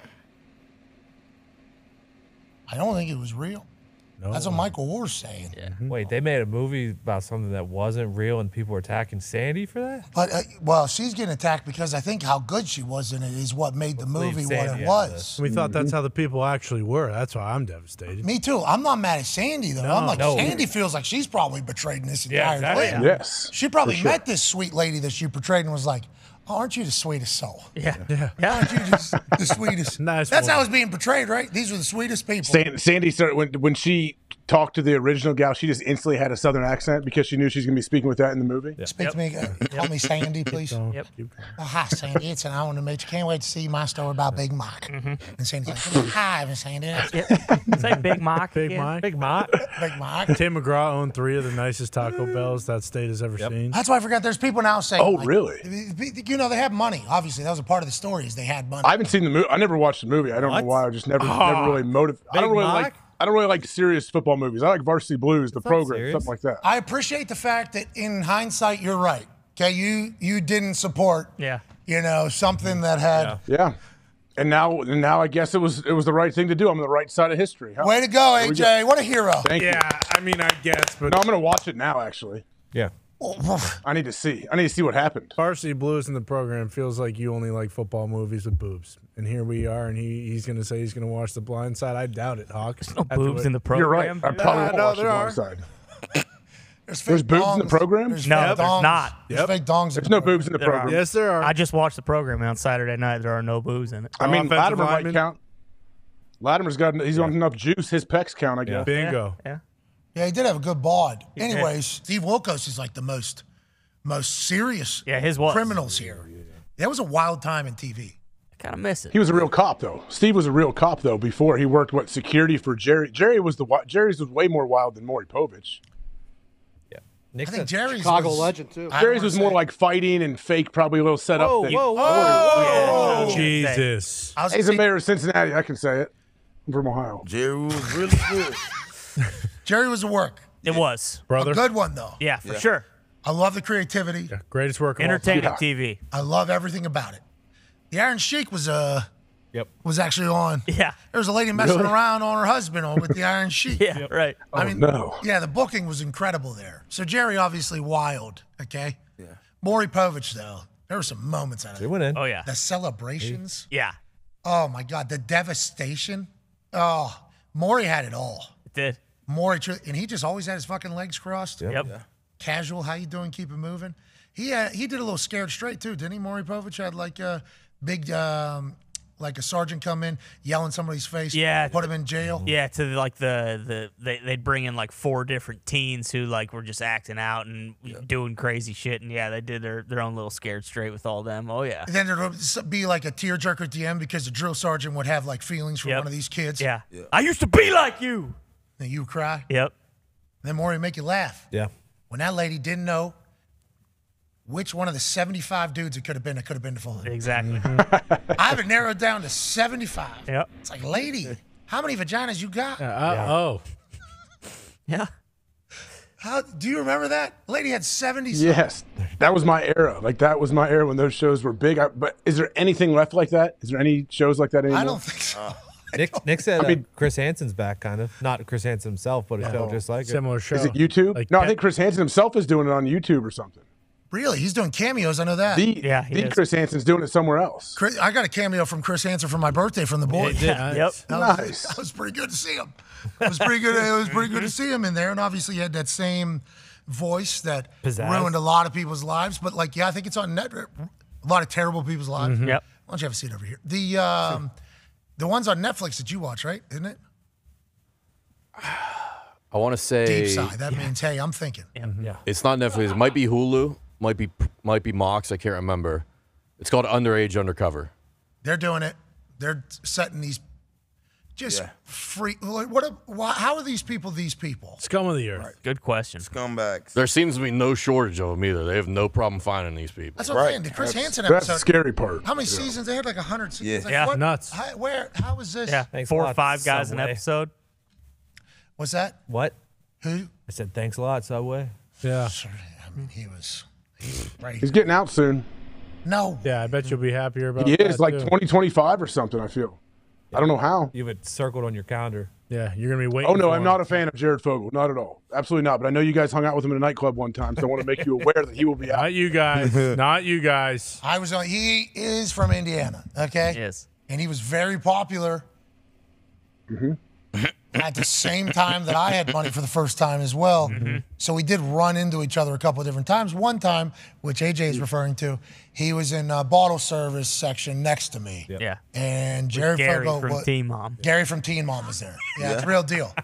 I don't think it was real. No. That's what Michael Oher's saying. Yeah. Wait, they made a movie about something that wasn't real and people were attacking Sandy for that? But well, she's getting attacked because I think how good she was in it is what made the movie what it was. We thought that's how the people actually were. That's why I'm devastated. Me too. I'm not mad at Sandy, though. No, I'm like, Sandy feels like she's probably betrayed in this entire thing. Yes. She probably met this sweet lady that she portrayed and was like, aren't you the sweetest soul? Yeah. Aren't you just the sweetest? That's how it's being portrayed, right? These were the sweetest people. Sandy started when she talked to the original gal, she just instantly had a Southern accent because she knew she was going to be speaking with that in the movie. Yeah. Speak to me. Call me Sandy, please. Oh, hi, Sandy. It's an honor to meet you. Can't wait to see my story about Big Mike. And Sandy's like, hi, Evan Sandy. Say Big Mike. Big Mike. Tim McGraw owned 3 of the nicest Taco Bells that state has ever seen. That's why I forgot. There's people now saying, oh, like, really? You know, they have money. Obviously, that was a part of the story is they had money. I haven't seen the movie. I never watched the movie. I don't know why. I just never really motivated. I don't really like. I don't really like serious football movies. I like Varsity Blues, the program, stuff like that. I appreciate the fact that in hindsight, you're right. Okay, you didn't support, you know, something that had, And now I guess it was the right thing to do. I'm on the right side of history. Huh? Way to go, AJ! What a hero. Thank you. I mean, I guess, but no, I'm gonna watch it now. Actually, I need to see. I need to see what happened. Varsity Blues in the program feels like you only like football movies with boobs. And here we are, and he's going to say he's going to watch The Blind Side. I doubt it, Hawk. There's no boobs in the program. You're right. I probably won't watch The Blind Side. There's boobs in the program? No, there's not. There's fake dongs. There's no boobs in the program. Yes, there are. I just watched the program on Saturday night. There are no boobs in it. I mean, Latimer might count. Latimer's got on enough juice. His pecs count, I guess. Bingo. Yeah, he did have a good bod. Anyways, Steve Wilkos is like the most serious criminals here. That was a wild time in TV. Kind of miss it. He was a real cop, though. Steve was a real cop, though. Before he worked security for Jerry. Jerry's was way more wild than Maury Povich. Yeah, I think Jerry's Chicago legend too. Jerry's was more like fighting and fake, probably a little setup. Whoa. Jesus! He's a mayor of Cincinnati. I can say it. I'm from Ohio. Jerry was really good. Jerry was a work. It was brother. A good one though. Yeah, for sure. I love the creativity. Yeah, greatest work. Entertaining TV. I love everything about it. The Iron Sheik was actually on. Yeah. There was a lady messing around on her husband with the Iron Sheik. I mean, the booking was incredible there. So Jerry obviously wild, okay? Yeah. Maury Povich, though, there were some moments out of it. They went in. Oh, yeah. The celebrations. Yeah. Oh, my God. The devastation. Oh, Maury had it all. It did. Maury, and he just always had his fucking legs crossed. Yep. Casual, how you doing, keep it moving. He did a little scared straight, too, didn't he? Maury Povich had like a... big, like a sergeant come in, yell in somebody's face, put him in jail. Yeah, to like they'd bring in like 4 different teens who like were just acting out and doing crazy shit, and they did their own little scared straight with all them. Oh yeah. And then there'd be like a tearjerker at the end because the drill sergeant would have like feelings for one of these kids. Yeah. I used to be like you. Then you would cry. Yep. And then Maury would make you laugh. Yeah. When that lady didn't know which one of the 75 dudes it could have been to Fuller. Exactly. I have it narrowed down to 75. Yep. It's like, lady, how many vaginas you got? How do you remember that? Lady had 70-something. Yes. That was my era. Like, that was my era when those shows were big. But is there anything left like that? Is there any shows like that anymore? I don't think so. Nick said Chris Hansen's back, kind of. Not Chris Hansen himself, but it felt just like similar show. Is it YouTube? Like, no, I think Chris Hansen himself is doing it on YouTube or something. Really? He's doing cameos. I know that. Chris Hansen's doing it somewhere else. I got a cameo from Chris Hansen for my birthday from the boys. Nice. That was pretty good to see him. It was pretty good. It was pretty good to see him in there, and obviously he had that same voice that ruined a lot of people's lives. But like, I think it's on net. A lot of terrible people's lives. Yep. Why don't you have a seat over here? The ones on Netflix that you watch, right? Isn't it? I want to say deep side. That means, hey, I'm thinking. Yeah. It's not Netflix. It might be Hulu. Might be Mox. I can't remember. It's called Underage Undercover. They're doing it. They're setting these just freak. Like, what? How are these people? These people. Scum of the earth. Right. Good question. Scumbags. There seems to be no shortage of them either. They have no problem finding these people. That's what I'm saying. The Chris Hansen episode. That's the scary part. How many seasons? They had like 100 seasons. Yeah. Like, what? Nuts. How was this? Yeah. 4 or 5 guys an episode. What's that? What? Who? I said, thanks a lot, Subway. Yeah. I mean, he was right. He's getting out soon. No. Yeah, I bet you'll be happier about it. He is, like 2025 or something, I feel. Yeah. I don't know how. You have it circled on your calendar. Yeah, you're going to be waiting. Oh, no, I'm not a fan of Jared Fogle. Not at all. Absolutely not. But I know you guys hung out with him in a nightclub one time, so I want to make you aware that he will be out. Not you guys. Not you guys. He is from Indiana, okay? Yes. And he was very popular. Mm-hmm. At the same time that I had money for the first time as well. Mm-hmm. So we did run into each other a couple of different times. One time, which AJ is referring to, he was in a bottle service section next to me. Yep. Yeah. And Jared Fogle. Gary from Teen Mom. Gary from Teen Mom was there. Yeah, it's a real deal.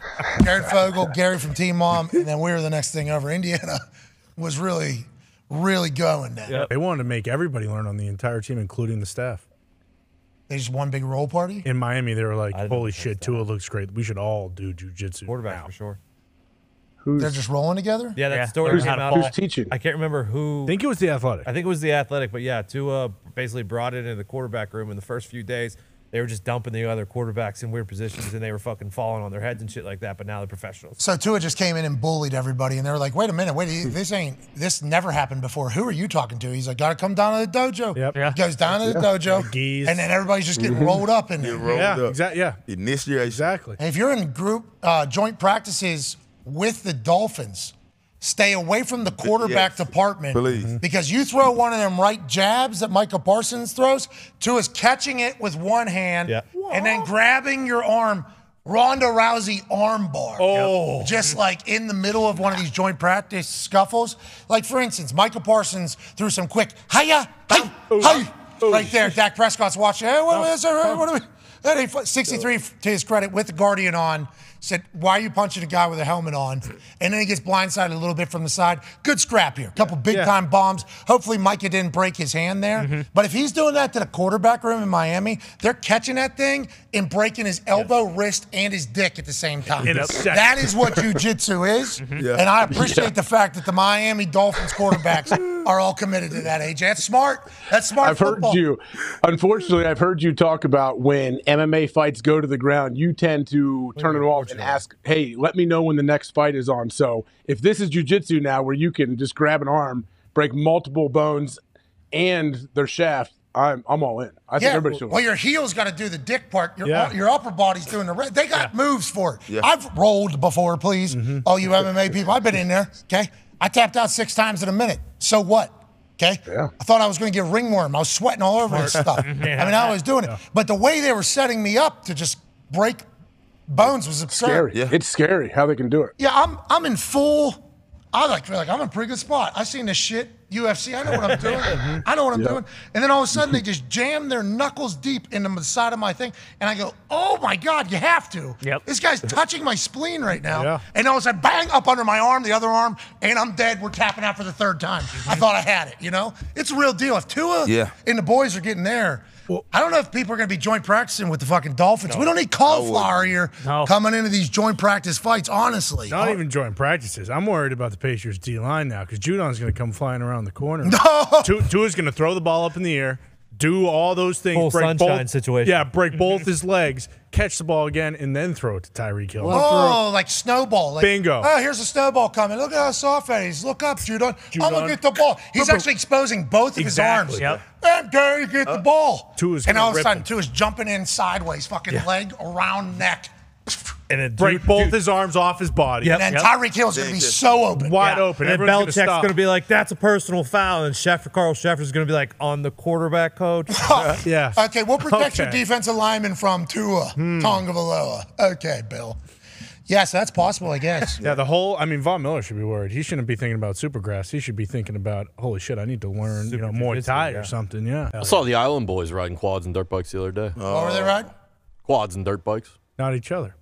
Jared Fogle, Gary from Teen Mom, and then we were the next thing over. Indiana was really, really going down. Yep. They wanted to make everybody learn on the entire team, including the staff. They just one big roll party? In Miami, they were like, holy shit, Tua looks great. We should all do jiu-jitsu. Quarterback, for sure. They're just rolling together? Yeah, that story. Who's teaching? I can't remember who. I think it was The Athletic. I think it was The Athletic, but yeah, Tua basically brought it into the quarterback room. In the first few days, they were just dumping the other quarterbacks in weird positions, and they were fucking falling on their heads and shit like that, but now they're professionals. So Tua just came in and bullied everybody, and they were like, wait a minute, this never happened before. Who are you talking to? He's like, gotta come down to the dojo. Yep. Yeah. He goes down to the dojo, and then everybody's just getting rolled up in there. Exactly. And if you're in group joint practices with the Dolphins, stay away from the quarterback department. Please. Because you throw one of them right jabs that Michael Parsons throws, Tua's catching it with one hand and then grabbing your arm. Ronda Rousey arm bar. Oh. Just like in the middle of one of these joint practice scuffles. Like, for instance, Michael Parsons threw some quick, hiya, hi, hi, right there. Dak Prescott's watching. Hey, what are we? That ain't fun. 63, to his credit, with the Guardian on, said, why are you punching a guy with a helmet on? And then he gets blindsided a little bit from the side. Good scrap here. A couple big-time bombs. Hopefully, Micah didn't break his hand there. But if he's doing that to the quarterback room in Miami, they're catching that thing and breaking his elbow, wrist, and his dick at the same time. That is what jiu-jitsu is. And I appreciate the fact that the Miami Dolphins quarterbacks are all committed to that, AJ. That's smart. That's smart football. Unfortunately, I've heard you talk about when MMA fights go to the ground, you tend to turn it off and ask, hey, let me know when the next fight is on. So if this is jiu-jitsu now where you can just grab an arm, break multiple bones and their shaft, I'm all in. I think everybody should. Well, your heel's got to do the dick part. Your upper body's doing the rest. They got moves for it. Yeah. I've rolled before, please. All you MMA people, I've been in there, okay? I tapped out 6 times in a minute. So what? Okay? Yeah. I thought I was going to get ringworm. I was sweating all over this stuff. I mean, I was doing it. But the way they were setting me up to just break bones was absurd. Scary. Yeah. It's scary how they can do it. Yeah, I'm in full. I feel like I'm in a pretty good spot. I've seen this shit, UFC. I know what I'm doing. I know what I'm doing. And then all of a sudden, they just jam their knuckles deep into the side of my thing. And I go, oh, my God, you have to. This guy's touching my spleen right now. And all of a sudden, bang, up under my arm, the other arm, and I'm dead. We're tapping out for the 3rd time. I thought I had it, you know? It's a real deal. If Tua and the boys are getting there, well, I don't know if people are going to be joint practicing with the fucking Dolphins. No. We don't need cauliflower here coming into these joint practice fights, honestly. Not even joint practices. I'm worried about the Pacers' D-line now because Judon's going to come flying around the corner. No! Tua's going to throw the ball up in the air, do all those things. Full sunshine situation. Yeah, break both his legs, catch the ball again, and then throw it to Tyreek Hill. Oh, like snowball. Like, bingo. Oh, here's a snowball coming. Look at how soft that is. Look up, Judon. I'm going to get the ball. He's actually exposing both of his arms. And Gary, get the ball. And all of a sudden, Tua's jumping in sideways, fucking leg around neck. And then break both his arms off his body. And then Tyreek Hill's going to be so open. Wide open. And then Belichick's going to be like, that's a personal foul. And Carl Sheffer's going to be like, on the quarterback coach. Okay, we'll protect your defensive lineman from Tua, Tagovailoa. Okay, Bill. Yeah, so that's possible, I guess. Yeah, the whole – I mean, Von Miller should be worried. He shouldn't be thinking about Supergrass. He should be thinking about, holy shit, I need to learn, you know, Muay Thai or something, I saw the Island boys riding quads and dirt bikes the other day. What were they riding? Quads and dirt bikes. Not each other.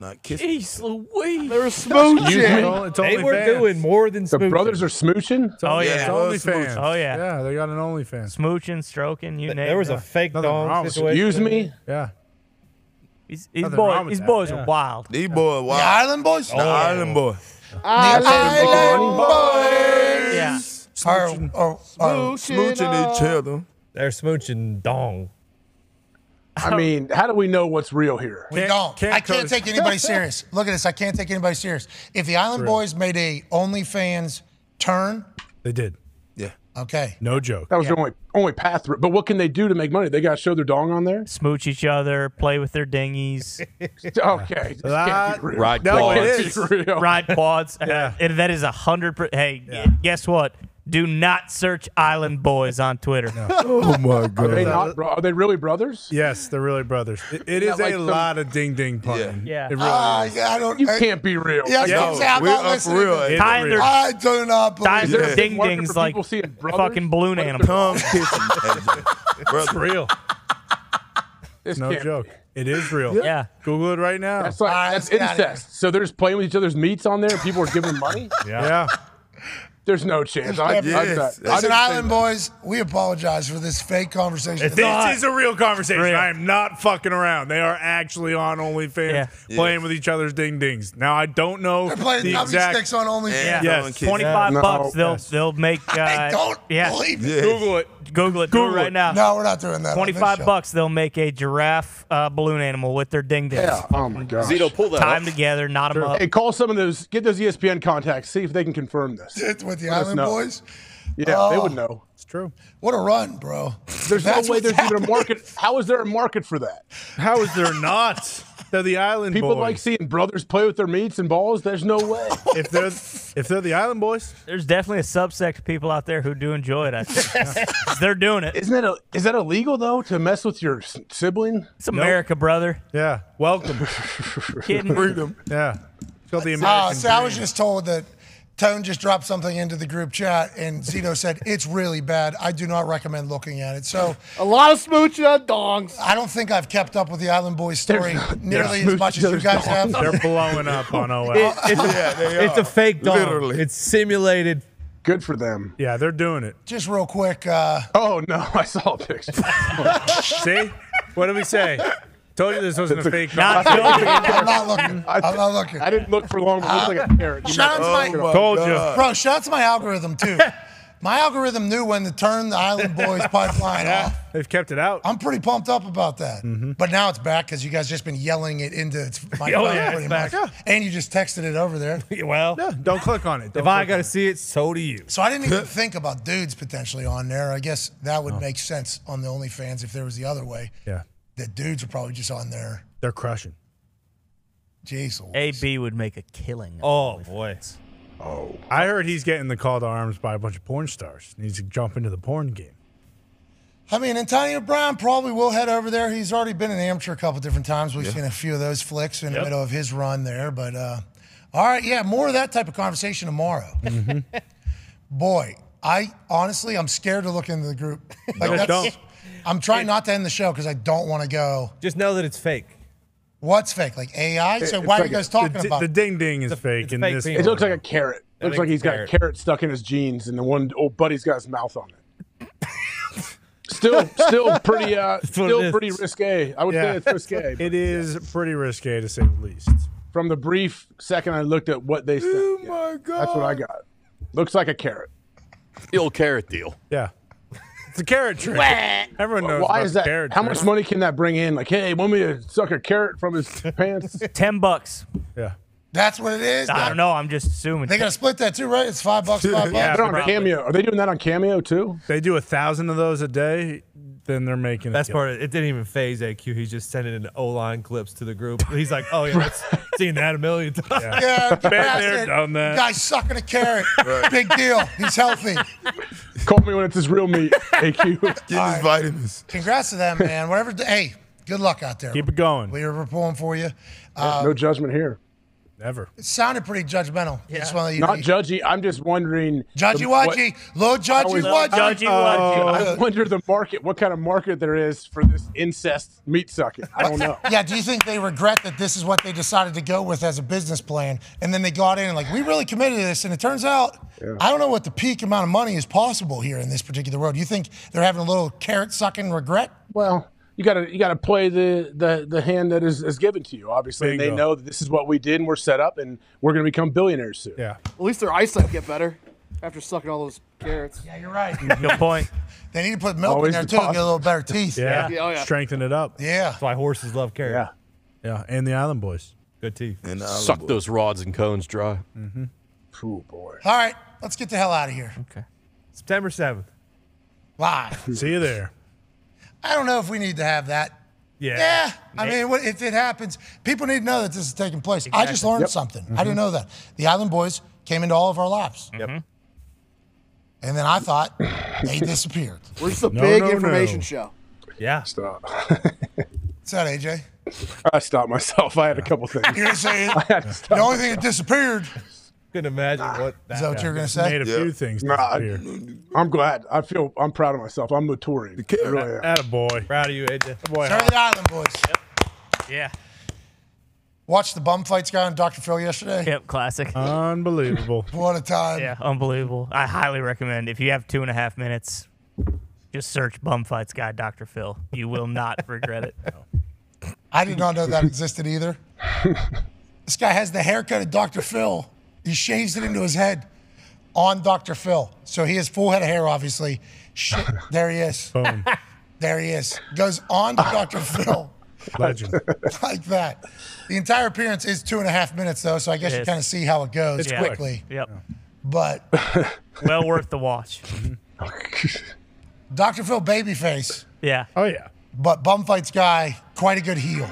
not kissing. Jeez Louise. They were smooching. They were doing more than smooching. The brothers are smooching? Oh, yeah. It's OnlyFans. Oh, yeah. Yeah, they got an OnlyFans. Smooching, stroking, you name it. There was a fake dog situation. Excuse me? Yeah. These boys are wild. These boys are wild. The Island Boys? The Island Boys. Island Boys. Yeah. Smooching each other. They're smooching dong. I mean, how do we know what's real here? We don't. I can't take anybody serious. Look at this. I can't take anybody serious. If the Island Boys made a OnlyFans turn. They did. Yeah. Okay. No joke. That was the only path through. But what can they do to make money? They got to show their dong on there? Smooch each other, play with their dinghies. Okay. Ride quads. Ride quads. That is 100%. Hey, guess what? Do not search Island Boys on Twitter. No. Oh, my God. Are they really brothers? Yes, they're really brothers. It is like a lot of ding-ding punting. Yeah. It really is. Yeah, you can't be real. Yeah, I'm not listening. I do not believe it. Ding-dings like fucking balloon animals. It's real. It's no joke. It is real. Yeah. Google it right now. That's incest. So they're just playing with each other's meats on there and people are giving money? Yeah. There's no chance. Listen, Island Boys, we apologize for this fake conversation. This is a real conversation. Real. I am not fucking around. They are actually on OnlyFans playing with each other's ding-dings. Now, I don't know. They're playing sticks on OnlyFans. Yeah. Yes. $25 they'll make. I don't believe it. Google it. Google it. Google it right now. No, we're not doing that. $25 they'll make a giraffe balloon animal with their ding-dings. Yeah. Oh, my God. Zito, pull that Tie them together, knot them up. Hey, call some of those. Get those ESPN contacts. See if they can confirm this. The Island Boys? Yeah, they would know. It's true. What a run, bro. There's no way there's even a market. How is there a market for that? How is there not? They're the Island Boys. People like seeing brothers play with their meats and balls. There's no way. If they're the Island Boys. There's definitely a subsect of people out there who do enjoy it, I think. They're doing it. Is that illegal, though, to mess with your sibling? It's America, brother. Yeah. Welcome. Freedom. Yeah. It's called the American Dream. I was just told that Tone just dropped something into the group chat, and Zito said, it's really bad. I do not recommend looking at it. So a lot of smooching on dongs. I don't think I've kept up with the Island Boys story nearly as much as you guys have. They're blowing up on OL. It's a fake dong. Literally. It's simulated. Good for them. Yeah, they're doing it. Just real quick. Oh, no, I saw a picture. See? What did we say? Told you this wasn't a fake. I'm not looking. I'm not looking. I didn't look for long, but it looked like a parrot. Shout out to my told you. Bro, shout out to my algorithm, too. My algorithm knew when to turn the Island Boys pipeline off. They've kept it out. I'm pretty pumped up about that. Mm-hmm. But now it's back because you guys just been yelling it into its microphone pretty much. Yeah. And you just texted it over there. Well, yeah, don't click on it. Don't if I got to see it, so do you. So I didn't even think about dudes potentially on there. I guess that would make sense on the OnlyFans if there was the other way. Yeah. The dudes are probably just on there. They're crushing. Jeez. AB would make a killing. Oh, boy. Oh. I heard he's getting the call to arms by a bunch of porn stars. He needs to jump into the porn game. I mean, Antonio Brown probably will head over there. He's already been an amateur a couple different times. We've seen a few of those flicks in the middle of his run there. But, all right, yeah, more of that type of conversation tomorrow. Mm-hmm. Boy, honestly, I'm scared to look into the group. Don't. I'm trying not to end the show because I don't want to go. Just know that it's fake. What's fake? Like AI? So why are you guys talking about it? The ding-ding is fake. It looks like a carrot. It looks like he's got a carrot stuck in his jeans, and the one old buddy's got his mouth on it. Still pretty risque. I would say it's risque. It is pretty risque, to say the least. From the brief second I looked at what they said. Oh, my God. That's what I got. Looks like a carrot. The old carrot deal. Yeah. It's a carrot trick. Everyone knows why is that? How much money can that bring in? Like, hey, want me to suck a carrot from his pants? $10. Yeah, that's what it is. I don't know. I'm just assuming they gotta split that too, right? It's $5. $5. Yeah, they're on Cameo. Are they doing that on Cameo too? They do 1,000 of those a day. Then they're making. That's part of it. It didn't even phase AQ. He's just sending in O-line clips to the group. He's like, oh yeah, seen that a million times. Yeah, they're done that. Guy's sucking a carrot. Big deal. He's healthy. Call me when it's his real meat, AQ. Get his vitamins. Congrats to them, man. Whatever. Hey, good luck out there. Keep it going. We're pulling for you. No judgment here. Never. It sounded pretty judgmental. Yeah. Not judgy. I'm just wondering. Judgy-wudgy. Low judgy-wudgy. I wonder the market, what kind of market there is for this incest meat sucking. I don't know. Yeah, do you think they regret that this is what they decided to go with as a business plan? And then they got in and like, we really committed to this. And it turns out, I don't know what the peak amount of money is possible here in this particular world. You think they're having a little carrot-sucking regret? Well, You gotta play the hand that is given to you, obviously. And they know that this is what we did and we're set up and we're gonna become billionaires soon. Yeah. At least their eyesight get better after sucking all those carrots. Yeah, you're right. Good point. They need to put milk in there too to get a little better teeth. Yeah. Oh, yeah. Strengthen it up. Yeah. That's why horses love carrots. Yeah. Yeah. And the Island Boys. Good teeth. And suck those rods and cones dry. Mm-hmm. Cool boy. All right, let's get the hell out of here. Okay. September 7th. Live. See you there. I don't know if we need to have that. Yeah. I mean, if it happens, people need to know that this is taking place. Exactly. I just learned something. Mm-hmm. I didn't know that. The Island Boys came into all of our lives. Yep. And then I thought they disappeared. Where's the big information show? Yeah. Stop. What's that, AJ? I stopped myself. I had a couple things. You're going to say the only thing that disappeared. Couldn't imagine what that is. That what you're gonna say? Made a few things. I'm glad. I'm proud of myself. I'm maturing. Really attaboy. Proud of you, AJ. Boy, the Island Boys. Yep. Yeah. Watched the Bumfights guy on Dr. Phil yesterday. Yep, classic. Unbelievable. What a time. Yeah, unbelievable. I highly recommend if you have 2.5 minutes, just search Bumfights guy Dr. Phil. You will not regret it. No. I did not know that existed either. This guy has the haircut of Dr. Phil. He shaves it into his head on Dr. Phil. So he has full head of hair, obviously. Shit, there he is. Boom. There he is. Goes on to Dr. Phil. Legend. Like that. The entire appearance is 2.5 minutes, though, so I guess you kind of see how it goes quickly. Yep. But. Well worth the watch. Dr. Phil babyface. Yeah. Oh, yeah. But Bumfights guy, quite a good heel.